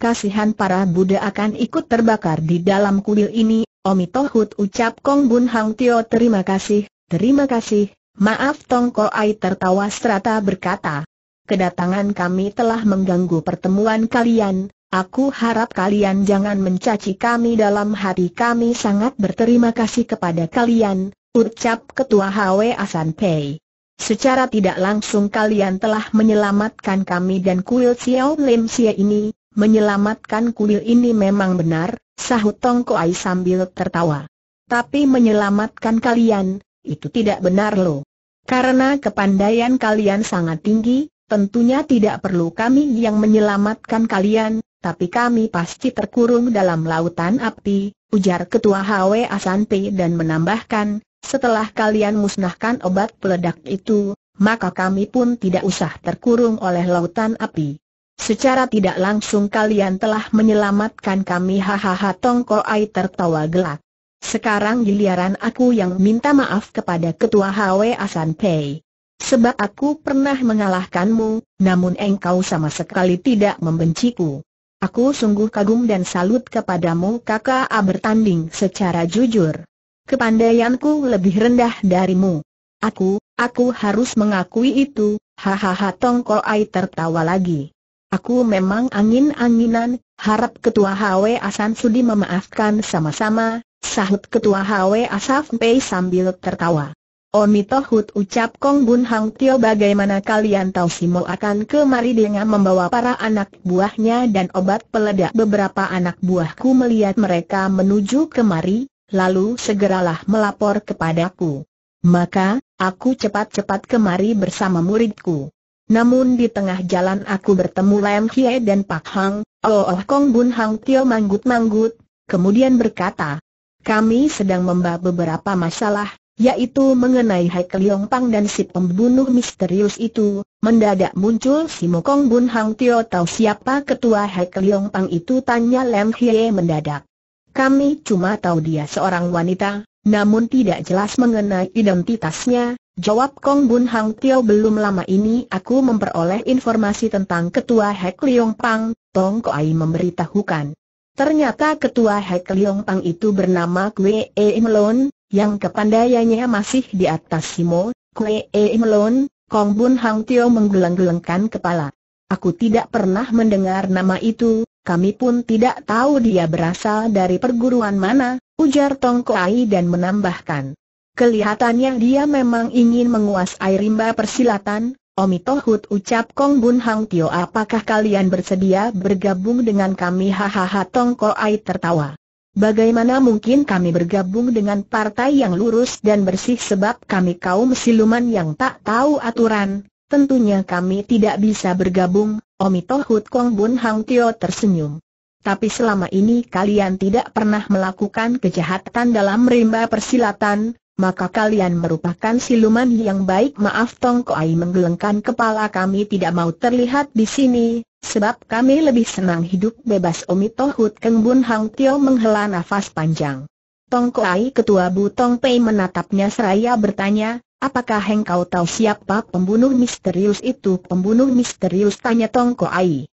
Kasihan para Buddha akan ikut terbakar di dalam kuil ini. Omitohut, ucap Kong Bun Hang Tio. Terima kasih, terima kasih. Maaf, Tong Ko Ai tertawa strata berkata. Kedatangan kami telah mengganggu pertemuan kalian. Aku harap kalian jangan mencaci kami. Dalam hati kami sangat berterima kasih kepada kalian, ucap Ketua Hwe Asan Pei. Secara tidak langsung kalian telah menyelamatkan kami dan kuil Siaw Lim Sie ini. Menyelamatkan kuil ini memang benar, sahut Tong Ko Ai sambil tertawa. Tapi menyelamatkan kalian, itu tidak benar loh. Karena kepandaian kalian sangat tinggi, tentunya tidak perlu kami yang menyelamatkan kalian, tapi kami pasti terkurung dalam lautan api, ujar Ketua Hwe Asan Pei dan menambahkan, setelah kalian musnahkan obat peledak itu, maka kami pun tidak usah terkurung oleh lautan api. Secara tidak langsung kalian telah menyelamatkan kami. Hahaha, Tong Ko Ai tertawa gelak. Sekarang giliran aku yang minta maaf kepada Ketua Hwe Asan Pei. Sebab aku pernah mengalahkanmu, namun engkau sama sekali tidak membenciku. Aku sungguh kagum dan salut kepadamu. Kakak bertanding secara jujur. Kepandaianku lebih rendah darimu. Aku, aku harus mengakui itu. Hahaha, Tong Ko Ai tertawa lagi. Aku memang angin-anginan. Harap Ketua Hwe Asan sudi memaafkan sama-sama, sahut Ketua Hwe Asan Pei sambil tertawa. Omitohut, ucap Kong Bun Hang Tio. Bagaimana kalian tahu Simo akan kemari dengan membawa para anak buahnya dan obat peledak? Beberapa anak buahku melihat mereka menuju kemari, lalu segeralah melapor kepadaku. Maka, aku cepat-cepat kemari bersama muridku. Namun di tengah jalan aku bertemu Lam Hiee dan Pak Hang. Oh, oh, Kong Bun Hang Tio manggut-manggut, kemudian berkata, kami sedang membawa beberapa masalah, yaitu mengenai Hai Keliang Pang dan si pembunuh misterius itu. Mendadak muncul Simo. Kong Bun Hang Tio, tahu siapa ketua Hai Keliang Pang itu? Tanya Lam Hiee mendadak. Kami cuma tahu dia seorang wanita, namun tidak jelas mengenai identitasnya. jawab Kong Bun Hang Tio, belum lama ini aku memperoleh informasi tentang ketua Hek Liong Pang, Tong Ko Ai memberitahukan. Ternyata ketua Hek Liong Pang itu bernama Kue In Lo, yang kepandaiannya masih di atas Simo Kue In Lo. Kong Bun Hang Tio menggeleng-gelengkan kepala. Aku tidak pernah mendengar nama itu, kami pun tidak tahu dia berasal dari perguruan mana, ujar Tong Ko Ai dan menambahkan. Kelihatannya dia memang ingin menguasai rimba persilatan. Omi Tohut, ucap Kong Bun Hang Tio, apakah kalian bersedia bergabung dengan kami? Hahaha. Tong Ko Ai tertawa. Bagaimana mungkin kami bergabung dengan partai yang lurus dan bersih, sebab kami kaum siluman yang tak tahu aturan. Tentunya kami tidak bisa bergabung. Omi Tohut, Kong Bun Hang Tio tersenyum. Tapi selama ini kalian tidak pernah melakukan kejahatan dalam rimba persilatan, maka kalian merupakan siluman yang baik. Maaf, Tong Ko Ai menggelengkan kepala, kami tidak mau terlihat di sini, sebab kami lebih senang hidup bebas. Omi Tohut, Kong Bun Hang Tio menghela nafas panjang. Tong Ko Ai, ketua Butong Pei, menatapnya seraya bertanya. Apakah Heng kau tahu siapa pembunuh misterius itu? Pembunuh misterius, tanya Tong Ko Ai.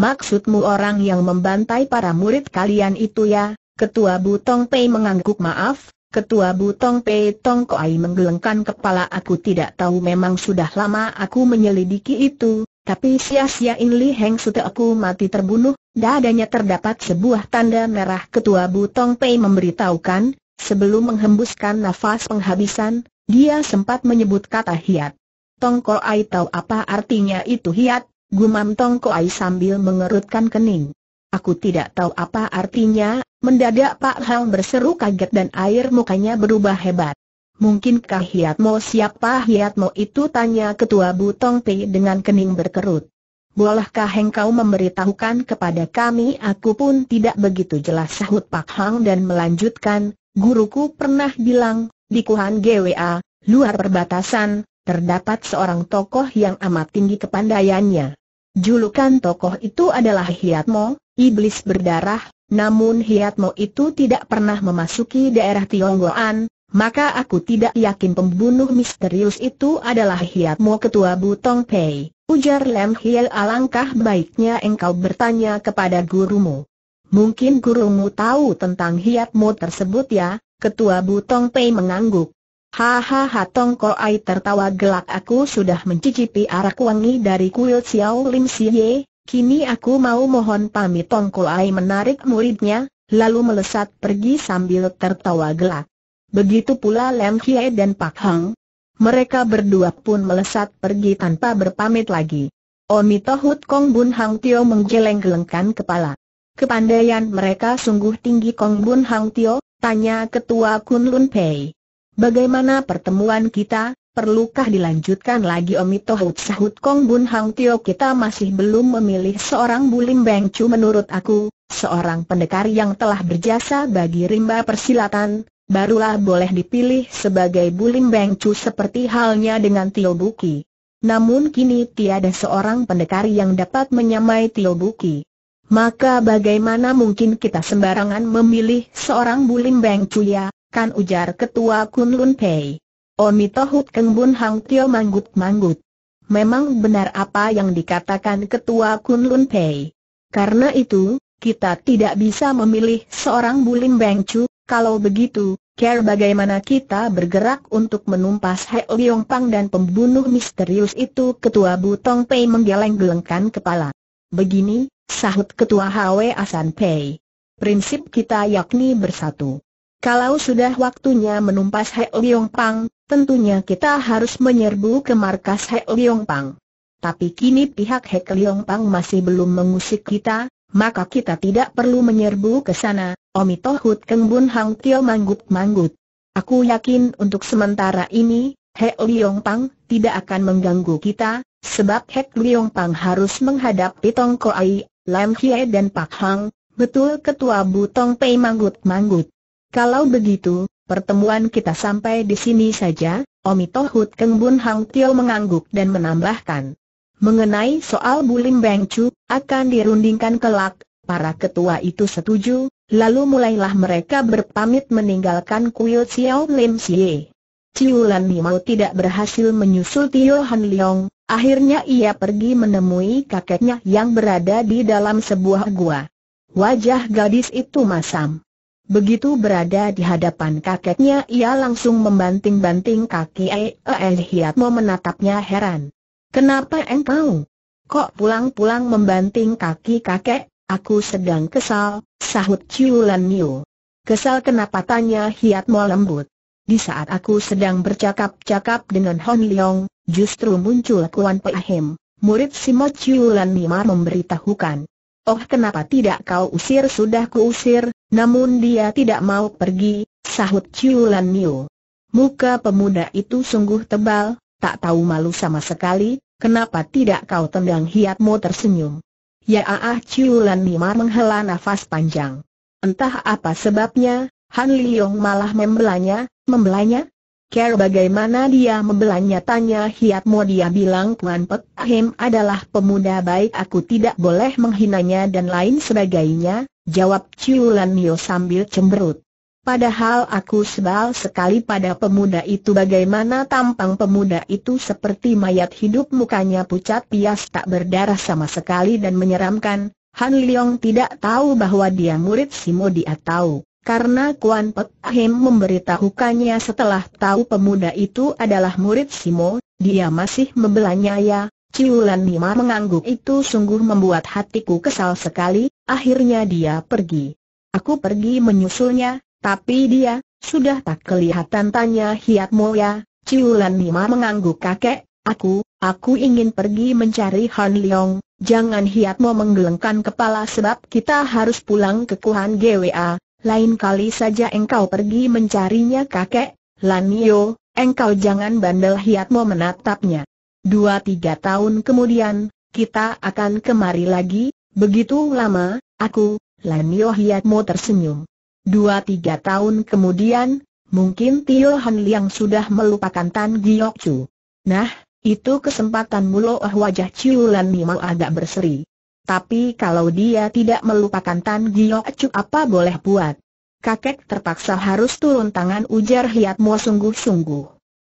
Maksudmu orang yang membantai para murid kalian itu ya? Ketua Butong Pei mengangguk. Maaf, Ketua Butong Pei. Tong Ko Ai menggelengkan kepala. Aku tidak tahu, memang sudah lama aku menyelidiki itu, tapi sia-siain. Li Heng Sute aku mati terbunuh. Dadanya terdapat sebuah tanda merah. Ketua Butong Pei memberitahukan, sebelum menghembuskan nafas penghabisan, dia sempat menyebut kata hiat. Tong Ko Ai tahu apa artinya itu? Hiat, gumam Tong Ko Ai sambil mengerutkan kening. Aku tidak tahu apa artinya. Mendadak Pak Hang berseru kaget dan air mukanya berubah hebat. Mungkinkah Hiat Mo? Siapa Hiat Mo itu? Tanya ketua Butong Pei dengan kening berkerut. Bolehkah engkau memberitahukan kepada kami? Aku pun tidak begitu jelas, sahut Pak Hang dan melanjutkan. Guruku pernah bilang, di Kuhan G W A, luar perbatasan, terdapat seorang tokoh yang amat tinggi kepandaiannya. Julukan tokoh itu adalah Hiat Mo, iblis berdarah. Namun Hiat Mo itu tidak pernah memasuki daerah Tionggoan, maka aku tidak yakin pembunuh misterius itu adalah Hiat Mo. Ketua Butong Pei, ujar Lam Hiee, alangkah baiknya engkau bertanya kepada gurumu. Mungkin gurumu tahu tentang Hiat Mo tersebut ya? Ketua Butong Pei mengangguk. Hahaha. Tong Ko Ai tertawa gelak. Aku sudah mencicipi arak wangi dari kuil Siaw Lim Sie. Kini aku mau mohon pamit. Tong Ko Ai menarik muridnya, lalu melesat pergi sambil tertawa gelak. Begitu pula Lam Hiee dan Pak Hang. Mereka berdua pun melesat pergi tanpa berpamit lagi. Omi Tohut, Kong Bun Hang Tio menggeleng-gelengkan kepala. Kepandaian mereka sungguh tinggi. Kong Bun Hang Tio, tanya ketua Kun Lun Pei. Bagaimana pertemuan kita? Perlukah dilanjutkan lagi? Omi Tohut, sahut Kong Bun Hang Tio, kita masih belum memilih seorang Bulim Bengcu. Menurut aku, seorang pendekar yang telah berjasa bagi rimba persilatan, barulah boleh dipilih sebagai Bulim Bengcu, seperti halnya dengan Tio Buki. Namun kini tiada seorang pendekar yang dapat menyamai Tio Buki. Maka bagaimana mungkin kita sembarangan memilih seorang Bulim Bengcu ya, kan, ujar ketua Kun Lun Pei. Omi Tohut, Kong Bun Hang Tio manggut-manggut. Memang benar apa yang dikatakan ketua Kun Lun Pei. Karena itu, kita tidak bisa memilih seorang Bulim Bengcu. Kalau begitu, care bagaimana kita bergerak untuk menumpas Heo Yong Pang dan pembunuh misterius itu? Ketua Butong Pei menggeleng-gelengkan kepala. Begini, sahut ketua Hwe Asan Pei. Prinsip kita yakni bersatu. Kalau sudah waktunya menumpas Heo Yong Pang, tentunya kita harus menyerbu ke markas Heo Yong Pang. Tapi kini pihak Hek Liong Pang masih belum mengusik kita, maka kita tidak perlu menyerbu ke sana. Omi Tohut, Kong Bun Hang Tio manggut-manggut. Aku yakin untuk sementara ini, Heo Yong Pang tidak akan mengganggu kita, sebab Hek Liong Pang harus menghadapi Tong Ko Ai, Lam Hiee dan Pak Hang. Betul, ketua Butong Pei manggut-manggut. Kalau begitu, pertemuan kita sampai di sini saja. Omi Tohut, Kong Bun Hang Tio mengangguk dan menambahkan. Mengenai soal Bulim Bengcu, akan dirundingkan kelak. Para ketua itu setuju, lalu mulailah mereka berpamit meninggalkan kuil Siaw Lim Sie. Ciu Lan Mimar tidak berhasil menyusul Tio Han Liong, akhirnya ia pergi menemui kakeknya yang berada di dalam sebuah gua. Wajah gadis itu masam. Begitu berada di hadapan kakeknya, ia langsung membanting-banting kaki. El Hiat Mo menatapnya heran. "Kenapa engkau? Kok pulang-pulang membanting kaki kakek?" "Aku sedang kesal," sahut Ciu Lan Mimar. "Kesal kenapa?" tanya Hiat Mo lembut. "Di saat aku sedang bercakap-cakap dengan Han Liong, justru muncul Kwan Pei Hem, murid Simo Kuan Pei, memberitahukan." "Oh, kenapa tidak kau usir?" "Sudah kuusir, namun dia tidak mau pergi," sahut Kuan Pei. Muka pemuda itu sungguh tebal, tak tahu malu sama sekali. "Kenapa tidak kau tendang?" Hiat Mo tersenyum. "Ya ah," Kuan Pei menghela nafas panjang. Entah apa sebabnya, Han Liong malah membelanya. "Membelanya? Kira bagaimana dia membelanya?" tanya Hiat Mo. "Dia bilang Kwan Pei Hem adalah pemuda baik, aku tidak boleh menghinanya dan lain sebagainya," jawab Ciu Lan Mimar sambil cemberut. "Padahal aku sebal sekali pada pemuda itu." "Bagaimana tampang pemuda itu?" "Seperti mayat hidup, mukanya pucat pias, tak berdarah sama sekali dan menyeramkan." Han Liong tidak tahu bahwa dia murid Simo. Dia tahu karena Kwan Pei Hem memberitahukannya. Setelah tahu pemuda itu adalah murid Simo, dia masih membelanya. "Ya," Ciu Lan Mimar mengangguk. "Itu sungguh membuat hatiku kesal sekali." Akhirnya dia pergi. Aku pergi menyusulnya, tapi dia sudah tak kelihatan, tanya Hiat Mo. "Ya," Ciu Lan Mimar mengangguk. "Kakek, aku, aku ingin pergi mencari Han Liong." "Jangan," Hiat Mo menggelengkan kepala, "sebab kita harus pulang ke Kuhan G W A. Lain kali saja engkau pergi mencarinya." "Kakek, Lan Mio, engkau jangan bandel." Hiat Mo menatapnya. "Dua tiga tahun kemudian, kita akan kemari lagi." "Begitu lama, aku, Lan Mio?" Hiat Mo tersenyum. "Dua tiga tahun kemudian, mungkin Tio Han Liang sudah melupakan Tan Giyok Chuyah." "Nah, itu kesempatanmu loh." Wajah Ciu Lan Mimar agak berseri. "Tapi kalau dia tidak melupakan Tan Giyok Chuyah, apa boleh buat? Kakek terpaksa harus turun tangan," ujar Hiat Mo sungguh-sungguh.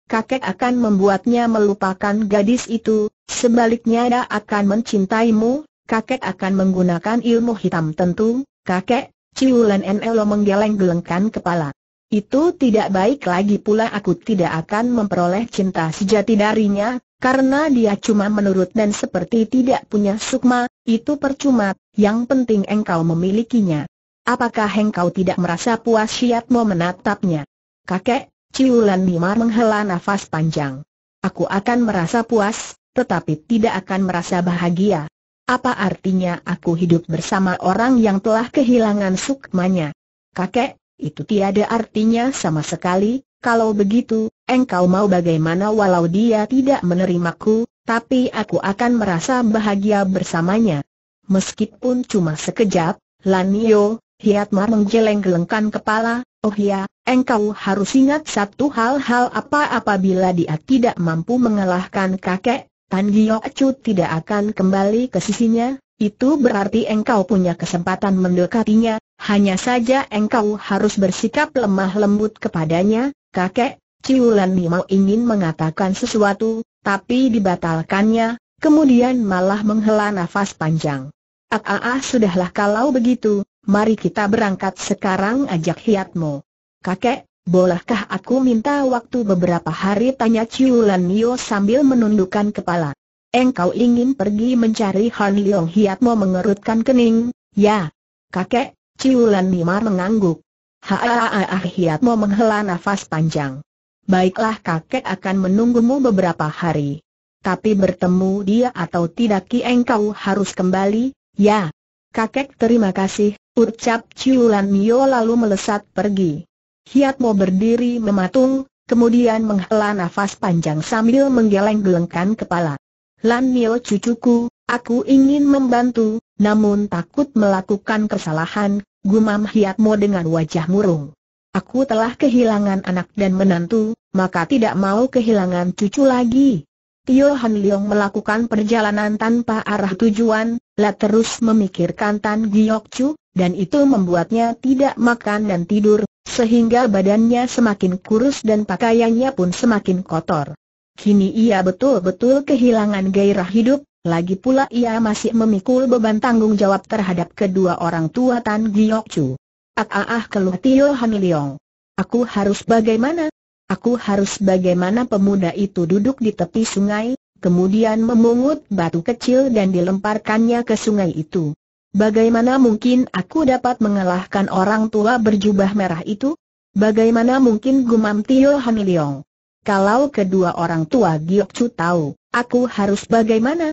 "Kakek akan membuatnya melupakan gadis itu, sebaliknya dia akan mencintaimu. Kakek akan menggunakan ilmu hitam tentu, kakek." Ciu Lan Nelo menggeleng-gelengkan kepala. "Itu tidak baik, lagi pula aku tidak akan memperoleh cinta sejati darinya, karena dia cuma menurut dan seperti tidak punya sukma. Itu percuma, yang penting engkau memilikinya." "Apakah engkau tidak merasa puas?" Hiat Mo menatapnya. "Kakek," Ciu Lan Mimar menghela nafas panjang. "Aku akan merasa puas, tetapi tidak akan merasa bahagia. Apa artinya aku hidup bersama orang yang telah kehilangan sukmanya?" "Kakek, itu tiada artinya sama sekali. Kalau begitu, engkau mau bagaimana?" "Walau dia tidak menerimaku, tapi aku akan merasa bahagia bersamanya. Meskipun cuma sekejap." "Lan Mio," Hiat Mo menggeleng-gelengkan kepala. "Oh ya, engkau harus ingat satu hal, hal apa apabila dia tidak mampu mengalahkan kakek, Tan Giyok Chuyah tidak akan kembali ke sisinya. Itu berarti engkau punya kesempatan mendekatinya, hanya saja engkau harus bersikap lemah lembut kepadanya." "Kakek," Ciu Lan Mimar ingin mengatakan sesuatu, tapi dibatalkannya, kemudian malah menghela nafas panjang. "Ah, ah, ah, sudahlah kalau begitu, mari kita berangkat sekarang," ajak Hiat Mo. "Kakek, bolehkah aku minta waktu beberapa hari?" tanya Ciu Lan Mimar sambil menundukkan kepala. "Engkau ingin pergi mencari Han Liong?" Hiat Mo mengerutkan kening. "Ya." "Kakek," Ciu Lan Mimar mengangguk. "Hahaha," Hiat Mo menghela nafas panjang. "Baiklah, kakek akan menunggumu beberapa hari. Tapi bertemu dia atau tidak, ki engkau harus kembali." "Ya." "Kakek, terima kasih," ucap Ciu Lan Mimar lalu melesat pergi. Hiat Mo berdiri mematung, kemudian menghela nafas panjang sambil menggeleng-gelengkan kepala. "Lan Mio cucuku, aku ingin membantu, namun takut melakukan kesalahan," gumam Hiat Mo dengan wajah murung. "Aku telah kehilangan anak dan menantu, maka tidak mau kehilangan cucu lagi." Tio Han Liong melakukan perjalanan tanpa arah tujuan, lah terus memikirkan Tan Giyok Chuyah, dan itu membuatnya tidak makan dan tidur, sehingga badannya semakin kurus dan pakaiannya pun semakin kotor. Kini ia betul-betul kehilangan gairah hidup, lagi pula ia masih memikul beban tanggung jawab terhadap kedua orang tua Tan Giyok Chu. Ah ah ah, keluh Tio Han Liong. Aku harus bagaimana? Aku harus bagaimana? Pemuda itu duduk di tepi sungai, kemudian memungut batu kecil dan dilemparkannya ke sungai itu. Bagaimana mungkin aku dapat mengalahkan orang tua berjubah merah itu? Bagaimana mungkin, gumam Tio Han Liong. Kalau kedua orang tua Giyok Chu tahu, aku harus bagaimana?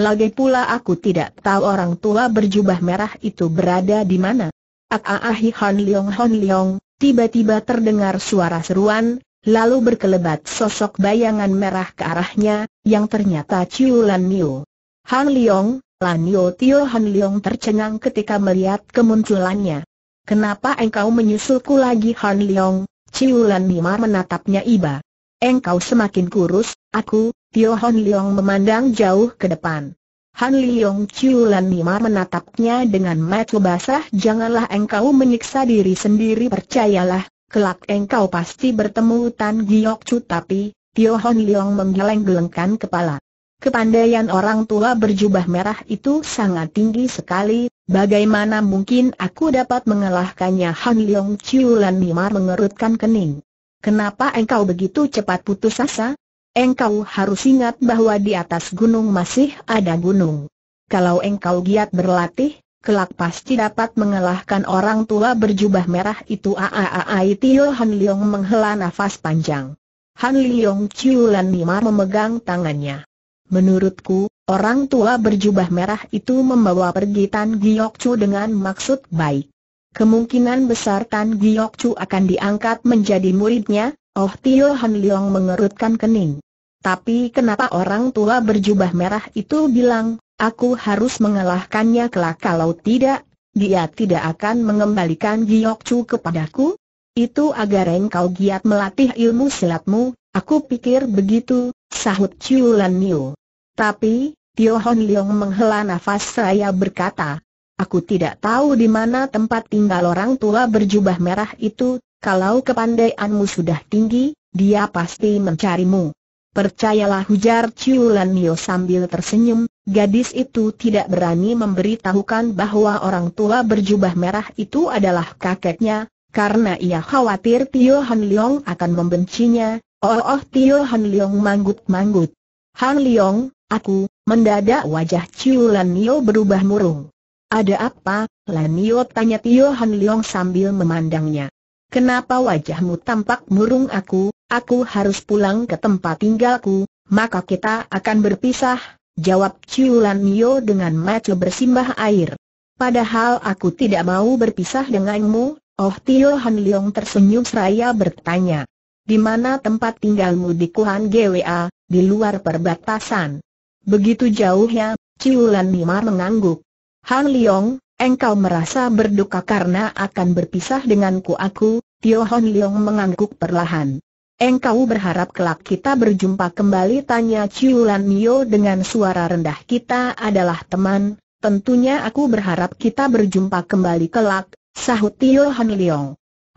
Lagi pula aku tidak tahu orang tua berjubah merah itu berada di mana. Ah ah ah, Han Liong Han Liong, tiba-tiba terdengar suara seruan, lalu berkelebat sosok bayangan merah ke arahnya, yang ternyata Ciu Lan Mio. Han Liong, Lan Yo. Tio Han Liong tercengang ketika melihat kemunculannya. Kenapa engkau menyusulku lagi, Han Liong? Ciu Lan Mimar menatapnya iba. Engkau semakin kurus. Aku, Tio Han Liong memandang jauh ke depan. Han Liong. Ciu Lan Mimar menatapnya dengan mata basah. Janganlah engkau menyiksa diri sendiri, percayalah, kelak engkau pasti bertemu Tan Giyok Chu. Tapi, Tio Han Liong menggeleng-gelengkan kepala. Kepandaian orang tua berjubah merah itu sangat tinggi sekali, bagaimana mungkin aku dapat mengalahkannya? Han Liong. Ciu Lan Mimar mengerutkan kening. Kenapa engkau begitu cepat putus asa? Engkau harus ingat bahwa di atas gunung masih ada gunung. Kalau engkau giat berlatih, kelak pasti dapat mengalahkan orang tua berjubah merah itu. Aaai. Tio Han Liong menghela nafas panjang. Han Liong. Ciu Lan Mimar memegang tangannya. Menurutku, orang tua berjubah merah itu membawa pergi Tan Giyok Chu dengan maksud baik. Kemungkinan besar Tan Giyok Chu akan diangkat menjadi muridnya. Oh, Tio Han Liong mengerutkan kening. Tapi kenapa orang tua berjubah merah itu bilang, aku harus mengalahkannya kelak? Kalau tidak, dia tidak akan mengembalikan Giyok Chu kepadaku? Itu agar engkau giat melatih ilmu silatmu, aku pikir begitu, sahut Ciu Lan Mio. Tapi, Tio Han Liong menghela nafas seraya berkata, aku tidak tahu di mana tempat tinggal orang tua berjubah merah itu. Kalau kepandaianmu sudah tinggi, dia pasti mencarimu. Percayalah, ujar Ciu Lan Mio sambil tersenyum, gadis itu tidak berani memberitahukan bahwa orang tua berjubah merah itu adalah kakeknya, karena ia khawatir Tio Han Liong akan membencinya. Oh oh, Tio Han Liong manggut-manggut. Han Liong, aku, mendadak wajah Ciu Lan Mio berubah murung. Ada apa, Lan Mio? Tanya Tio Han Liong sambil memandangnya. Kenapa wajahmu tampak murung? Aku, aku harus pulang ke tempat tinggalku, maka kita akan berpisah, jawab Ciu Lan Mio dengan mata bersimbah air. Padahal aku tidak mau berpisah denganmu. Oh, Tio Han Liong tersenyum seraya bertanya, di mana tempat tinggalmu? Di Kuhan G W A, di luar perbatasan. Begitu jauh ya? Ciu Lan Mimar mengangguk. Han Liong, engkau merasa berduka karena akan berpisah denganku? Aku, Tio Han Liong mengangguk perlahan. Engkau berharap kelak kita berjumpa kembali? Tanya Ciu Lan Mio dengan suara rendah. Kita adalah teman, tentunya aku berharap kita berjumpa kembali kelak, sahut Tio Han Liong.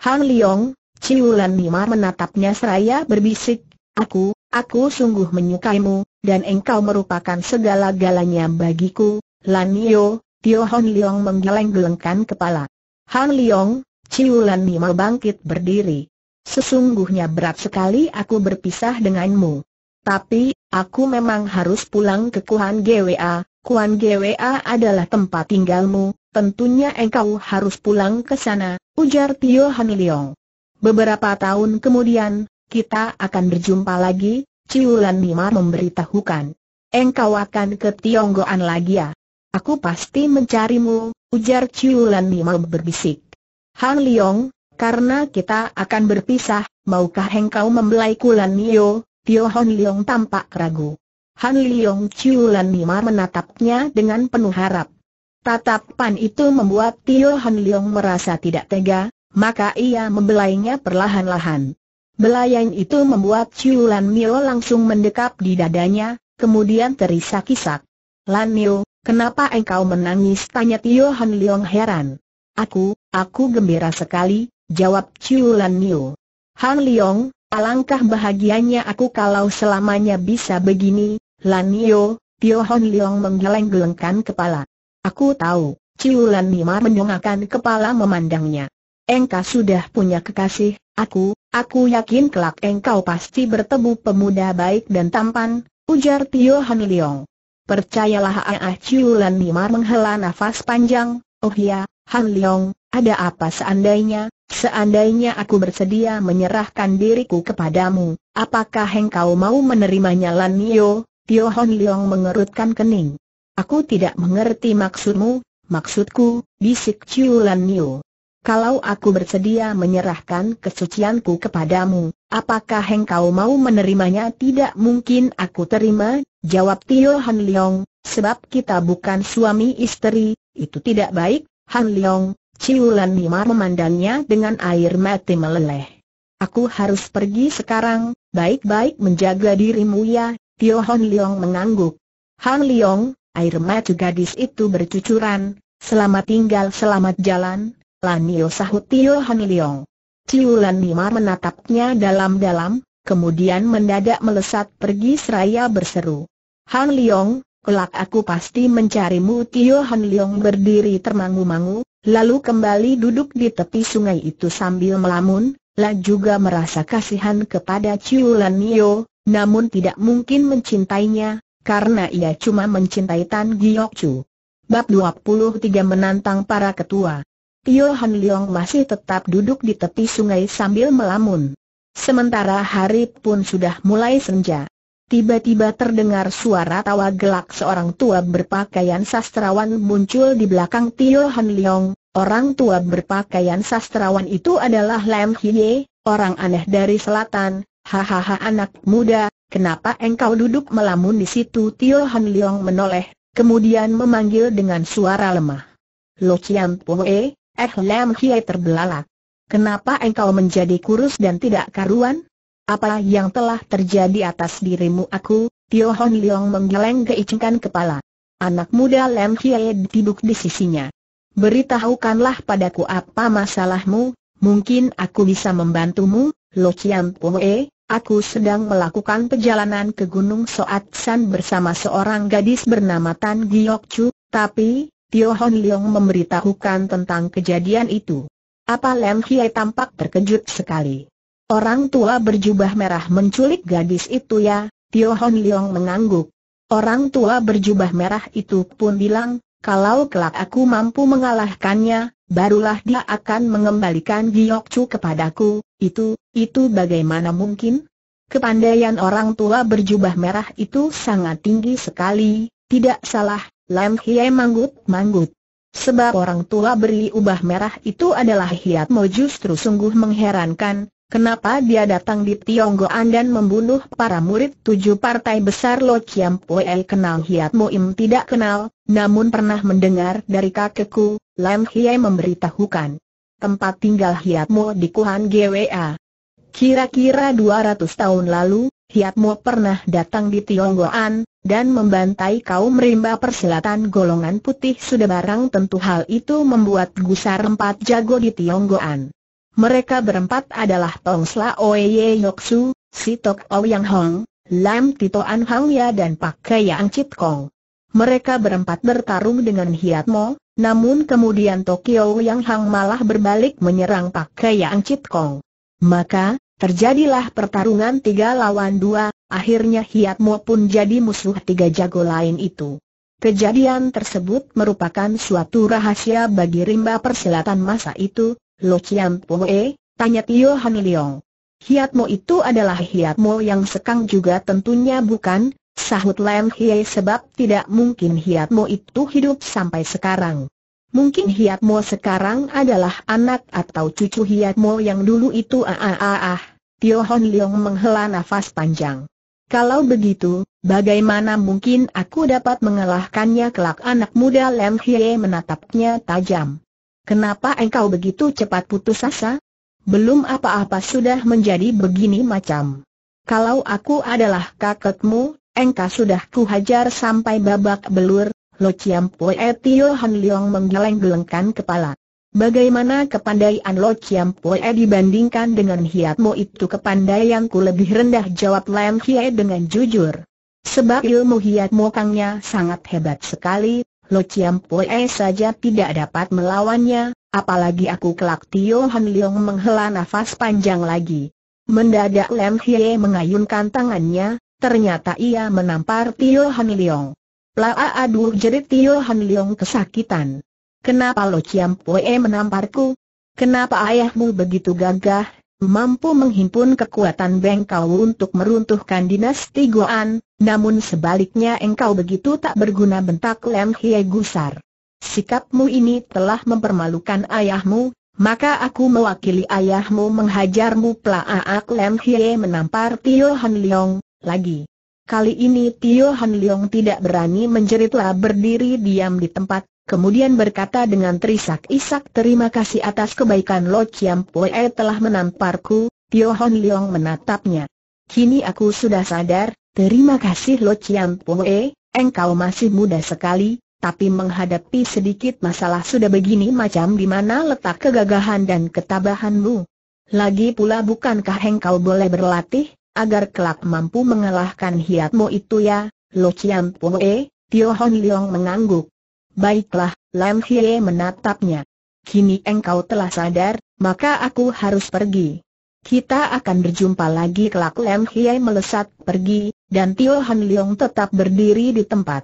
Han Liong, Ciu Lan Mimar menatapnya seraya berbisik, aku, aku sungguh menyukaimu, dan engkau merupakan segala-galanya bagiku. Lan Mio. Tio Han Liong menggeleng-gelengkan kepala. Han Liong, Ciu Lan Mimar bangkit berdiri. Sesungguhnya berat sekali aku berpisah denganmu. Tapi, aku memang harus pulang ke Kuhan G W A. Kuhan G W A adalah tempat tinggalmu, tentunya engkau harus pulang ke sana, ujar Tio Han Liong. Beberapa tahun kemudian, kita akan berjumpa lagi, Ciu Lan Mimar memberitahukan. Engkau akan ke Tionggoan lagi ya? Aku pasti mencarimu, ujar Ciu Lan Mimar berbisik. Han Liong, karena kita akan berpisah, maukah engkau membelaiku? Lan Mio, Tio Han Liong tampak ragu. Han Liong. Ciu Lan Mimar menatapnya dengan penuh harap. Tatapan itu membuat Tio Han Liong merasa tidak tega, maka ia membelainya perlahan-lahan. Belayan itu membuat Ciu Lan Mio langsung mendekap di dadanya, kemudian terisak-isak. Lan Mio, kenapa engkau menangis? Tanya Tio Han Liong heran. Aku, aku gembira sekali, jawab Ciu Lan Mimar. Han Liong, alangkah bahagianya aku kalau selamanya bisa begini, Lan Mimar. Tio Han Liong menggeleng-gelengkan kepala. Aku tahu. Ciu Lan Mimar menyongakkan kepala memandangnya. Engkau sudah punya kekasih, aku, aku yakin kelak engkau pasti bertemu pemuda baik dan tampan, ujar Tio Han Liong. Percayalah. Ah, Ciu Lan Mimar menghela nafas panjang. Oh ya, Han Liong, ada apa seandainya, seandainya aku bersedia menyerahkan diriku kepadamu, apakah engkau mau menerimanya? Lan Mio, Tio Han Liong mengerutkan kening. Aku tidak mengerti maksudmu. Maksudku, bisik Ciu Lan Mio. Kalau aku bersedia menyerahkan kesucianku kepadamu, apakah engkau mau menerimanya? Tidak mungkin aku terima, jawab Tio Han Liong, sebab kita bukan suami istri, itu tidak baik, Han Liong. Ciu Lan Mimar memandangnya dengan air mata meleleh. Aku harus pergi sekarang, baik-baik menjaga dirimu ya, Tio Han Liong mengangguk. Han Liong, air mata gadis itu bercucuran, selamat tinggal selamat jalan. Lan Mio, sahut Tio Han Liong. Ciu Lan Mimar menatapnya dalam-dalam, kemudian mendadak melesat pergi seraya berseru. Han Liong, kelak aku pasti mencarimu. Tio Han Liong berdiri termangu-mangu, lalu kembali duduk di tepi sungai itu sambil melamun. Lah juga merasa kasihan kepada Ciu Lan Mio, namun tidak mungkin mencintainya, karena ia cuma mencintai Tan Giyok Chu. Bab dua puluh tiga Menantang Para Ketua. Tio Han Liong masih tetap duduk di tepi sungai sambil melamun. Sementara hari pun sudah mulai senja. Tiba-tiba terdengar suara tawa gelak. Seorang tua berpakaian sastrawan muncul di belakang Tio Han Liong. Orang tua berpakaian sastrawan itu adalah Lam Hiee, orang aneh dari selatan. Hahaha, anak muda, kenapa engkau duduk melamun di situ? Tio Han Liong menoleh, kemudian memanggil dengan suara lemah. Lo Chiam Poi. Eh, Lam Hiee terbelalak. Kenapa engkau menjadi kurus dan tidak karuan? Apa yang telah terjadi atas dirimu? Aku, Tio Han Liong menggeleng-gelengkan kepala. Anak muda, Lam Hiee duduk di sisinya. Beritahukanlah padaku apa masalahmu, mungkin aku bisa membantumu. Lo Chiam Poi, aku sedang melakukan perjalanan ke Gunung Soat San bersama seorang gadis bernama Tan Giyok Chu, tapi... Tio Han Liong memberitahukan tentang kejadian itu. Apa? Lam Hiee tampak terkejut sekali. Orang tua berjubah merah menculik gadis itu ya? Tio Han Liong mengangguk. Orang tua berjubah merah itu pun bilang, kalau kelak aku mampu mengalahkannya, barulah dia akan mengembalikan Giyok Chu kepadaku. Itu, itu bagaimana mungkin? Kepandaian orang tua berjubah merah itu sangat tinggi sekali, tidak salah. Lam Hiee manggut-manggut. Sebab orang tua berjubah merah itu adalah Hiat Mo. Justru sungguh mengherankan, kenapa dia datang di Tionggoan dan membunuh para murid tujuh partai besar. Lo Chiam Poi kenal Hiat Mo? Im tidak kenal, namun pernah mendengar dari kakekku, Lam Hiee memberitahukan. Tempat tinggal Hiat Mo di Kuhan G W A. Kira-kira dua ratus tahun lalu, Hiat Mo pernah datang di Tionggoan dan membantai kaum rimba persilatan golongan putih. Sudah barang tentu hal itu membuat gusar empat jago di Tionggoan. Mereka berempat adalah Tong Slaoye Yoksu, Si Tok Ouyang Hong, Lam Titoan Hangya dan Pak Kaye Ang Chit Kong. Mereka berempat bertarung dengan Hiat Mo, namun kemudian Tokyo Yang Hang malah berbalik menyerang Pak Kaye Ang Chit Kong. Maka, terjadilah pertarungan tiga lawan dua. Akhirnya Hiat Mo pun jadi musuh tiga jago lain itu. Kejadian tersebut merupakan suatu rahasia bagi rimba persilatan masa itu. Lo Chiam Poi, tanya Tio Han Liong. Hiat Mo itu adalah Hiat Mo yang sekang juga? Tentunya bukan, sahut Lam Hiee, sebab tidak mungkin Hiat Mo itu hidup sampai sekarang. Mungkin Hiat Mo sekarang adalah anak atau cucu Hiat Mo yang dulu itu. ah ah ah, ah. Tio Han Liong menghela nafas panjang. Kalau begitu, bagaimana mungkin aku dapat mengalahkannya kelak? Anak muda, Lam Hiee menatapnya tajam. Kenapa engkau begitu cepat putus asa? Belum apa-apa sudah menjadi begini macam. Kalau aku adalah kakekmu, engkau sudah kuhajar sampai babak belur. Lo Chiam Poi, Tio Han Liong menggeleng-gelengkan kepala. Bagaimana kepandaian Lo Chiam Poi dibandingkan dengan Hiat Mo itu? Kepandaianku lebih rendah, jawab Lam Hiee dengan jujur. Sebab ilmu Hiat Mo Kangnya sangat hebat sekali, Lo Chiam Poi saja tidak dapat melawannya, apalagi aku kelak. Tio Han Liong menghela nafas panjang lagi. Mendadak Lam Hiee mengayunkan tangannya, ternyata ia menampar Tio Han Liong. Plaa, aduh, jerit Tio Han Liong kesakitan. Kenapa Lo Chiam Poi menamparku? Kenapa ayahmu begitu gagah, mampu menghimpun kekuatan bengkau untuk meruntuhkan dinasti Goan, namun sebaliknya engkau begitu tak berguna, bentak Lam Hiee gusar. Sikapmu ini telah mempermalukan ayahmu, maka aku mewakili ayahmu menghajarmu. Plaa, Lam Hiee menampar Tio Han Liong lagi. Kali ini Tio Han Liong tidak berani menjeritlah, berdiri diam di tempat. Kemudian berkata dengan terisak-isak, terima kasih atas kebaikan Lo Chiam Poi telah menamparku. Tio Han Liong menatapnya. Kini aku sudah sadar, terima kasih Lo Chiam Poi, engkau masih muda sekali, tapi menghadapi sedikit masalah sudah begini macam, di mana letak kegagahan dan ketabahanmu? Lagi pula bukankah engkau boleh berlatih, agar kelak mampu mengalahkan Hiat Mo itu ya, Lo Chiam Poi? Tio Han Liong mengangguk. Baiklah, Lam Hiee menatapnya. Kini engkau telah sadar, maka aku harus pergi. Kita akan berjumpa lagi kelak. Lam Hiee melesat pergi, dan Tio Han Liong tetap berdiri di tempat.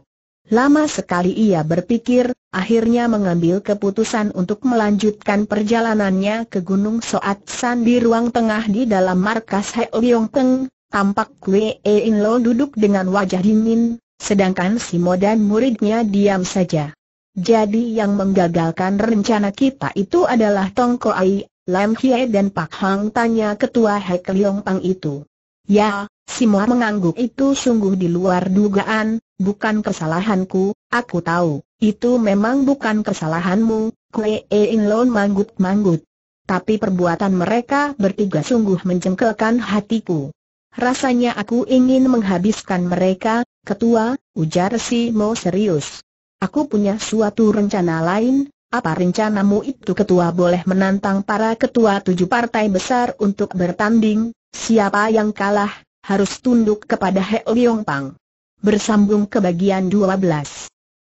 Lama sekali ia berpikir, akhirnya mengambil keputusan untuk melanjutkan perjalanannya ke Gunung Soat San. Di ruang tengah di dalam markas Heilong Teng, tampak Kue In Lo duduk dengan wajah dingin, sedangkan Simo dan muridnya diam saja. Jadi yang menggagalkan rencana kita itu adalah Tong Ko Ai, Lam Hiee dan Pak Hang, tanya ketua Hek Liong Pang itu. Ya, Simo mengangguk. Itu sungguh di luar dugaan, bukan kesalahanku. Aku tahu, itu memang bukan kesalahanmu. Kue In Lo manggut-manggut. Tapi perbuatan mereka bertiga sungguh mencengkelkan hatiku. Rasanya aku ingin menghabiskan mereka. Ketua, ujar Simo serius. Aku punya suatu rencana lain. Apa rencanamu itu? Ketua boleh menantang para ketua tujuh partai besar untuk bertanding. Siapa yang kalah, harus tunduk kepada Heo Yong Pang. Bersambung ke bagian dua belas.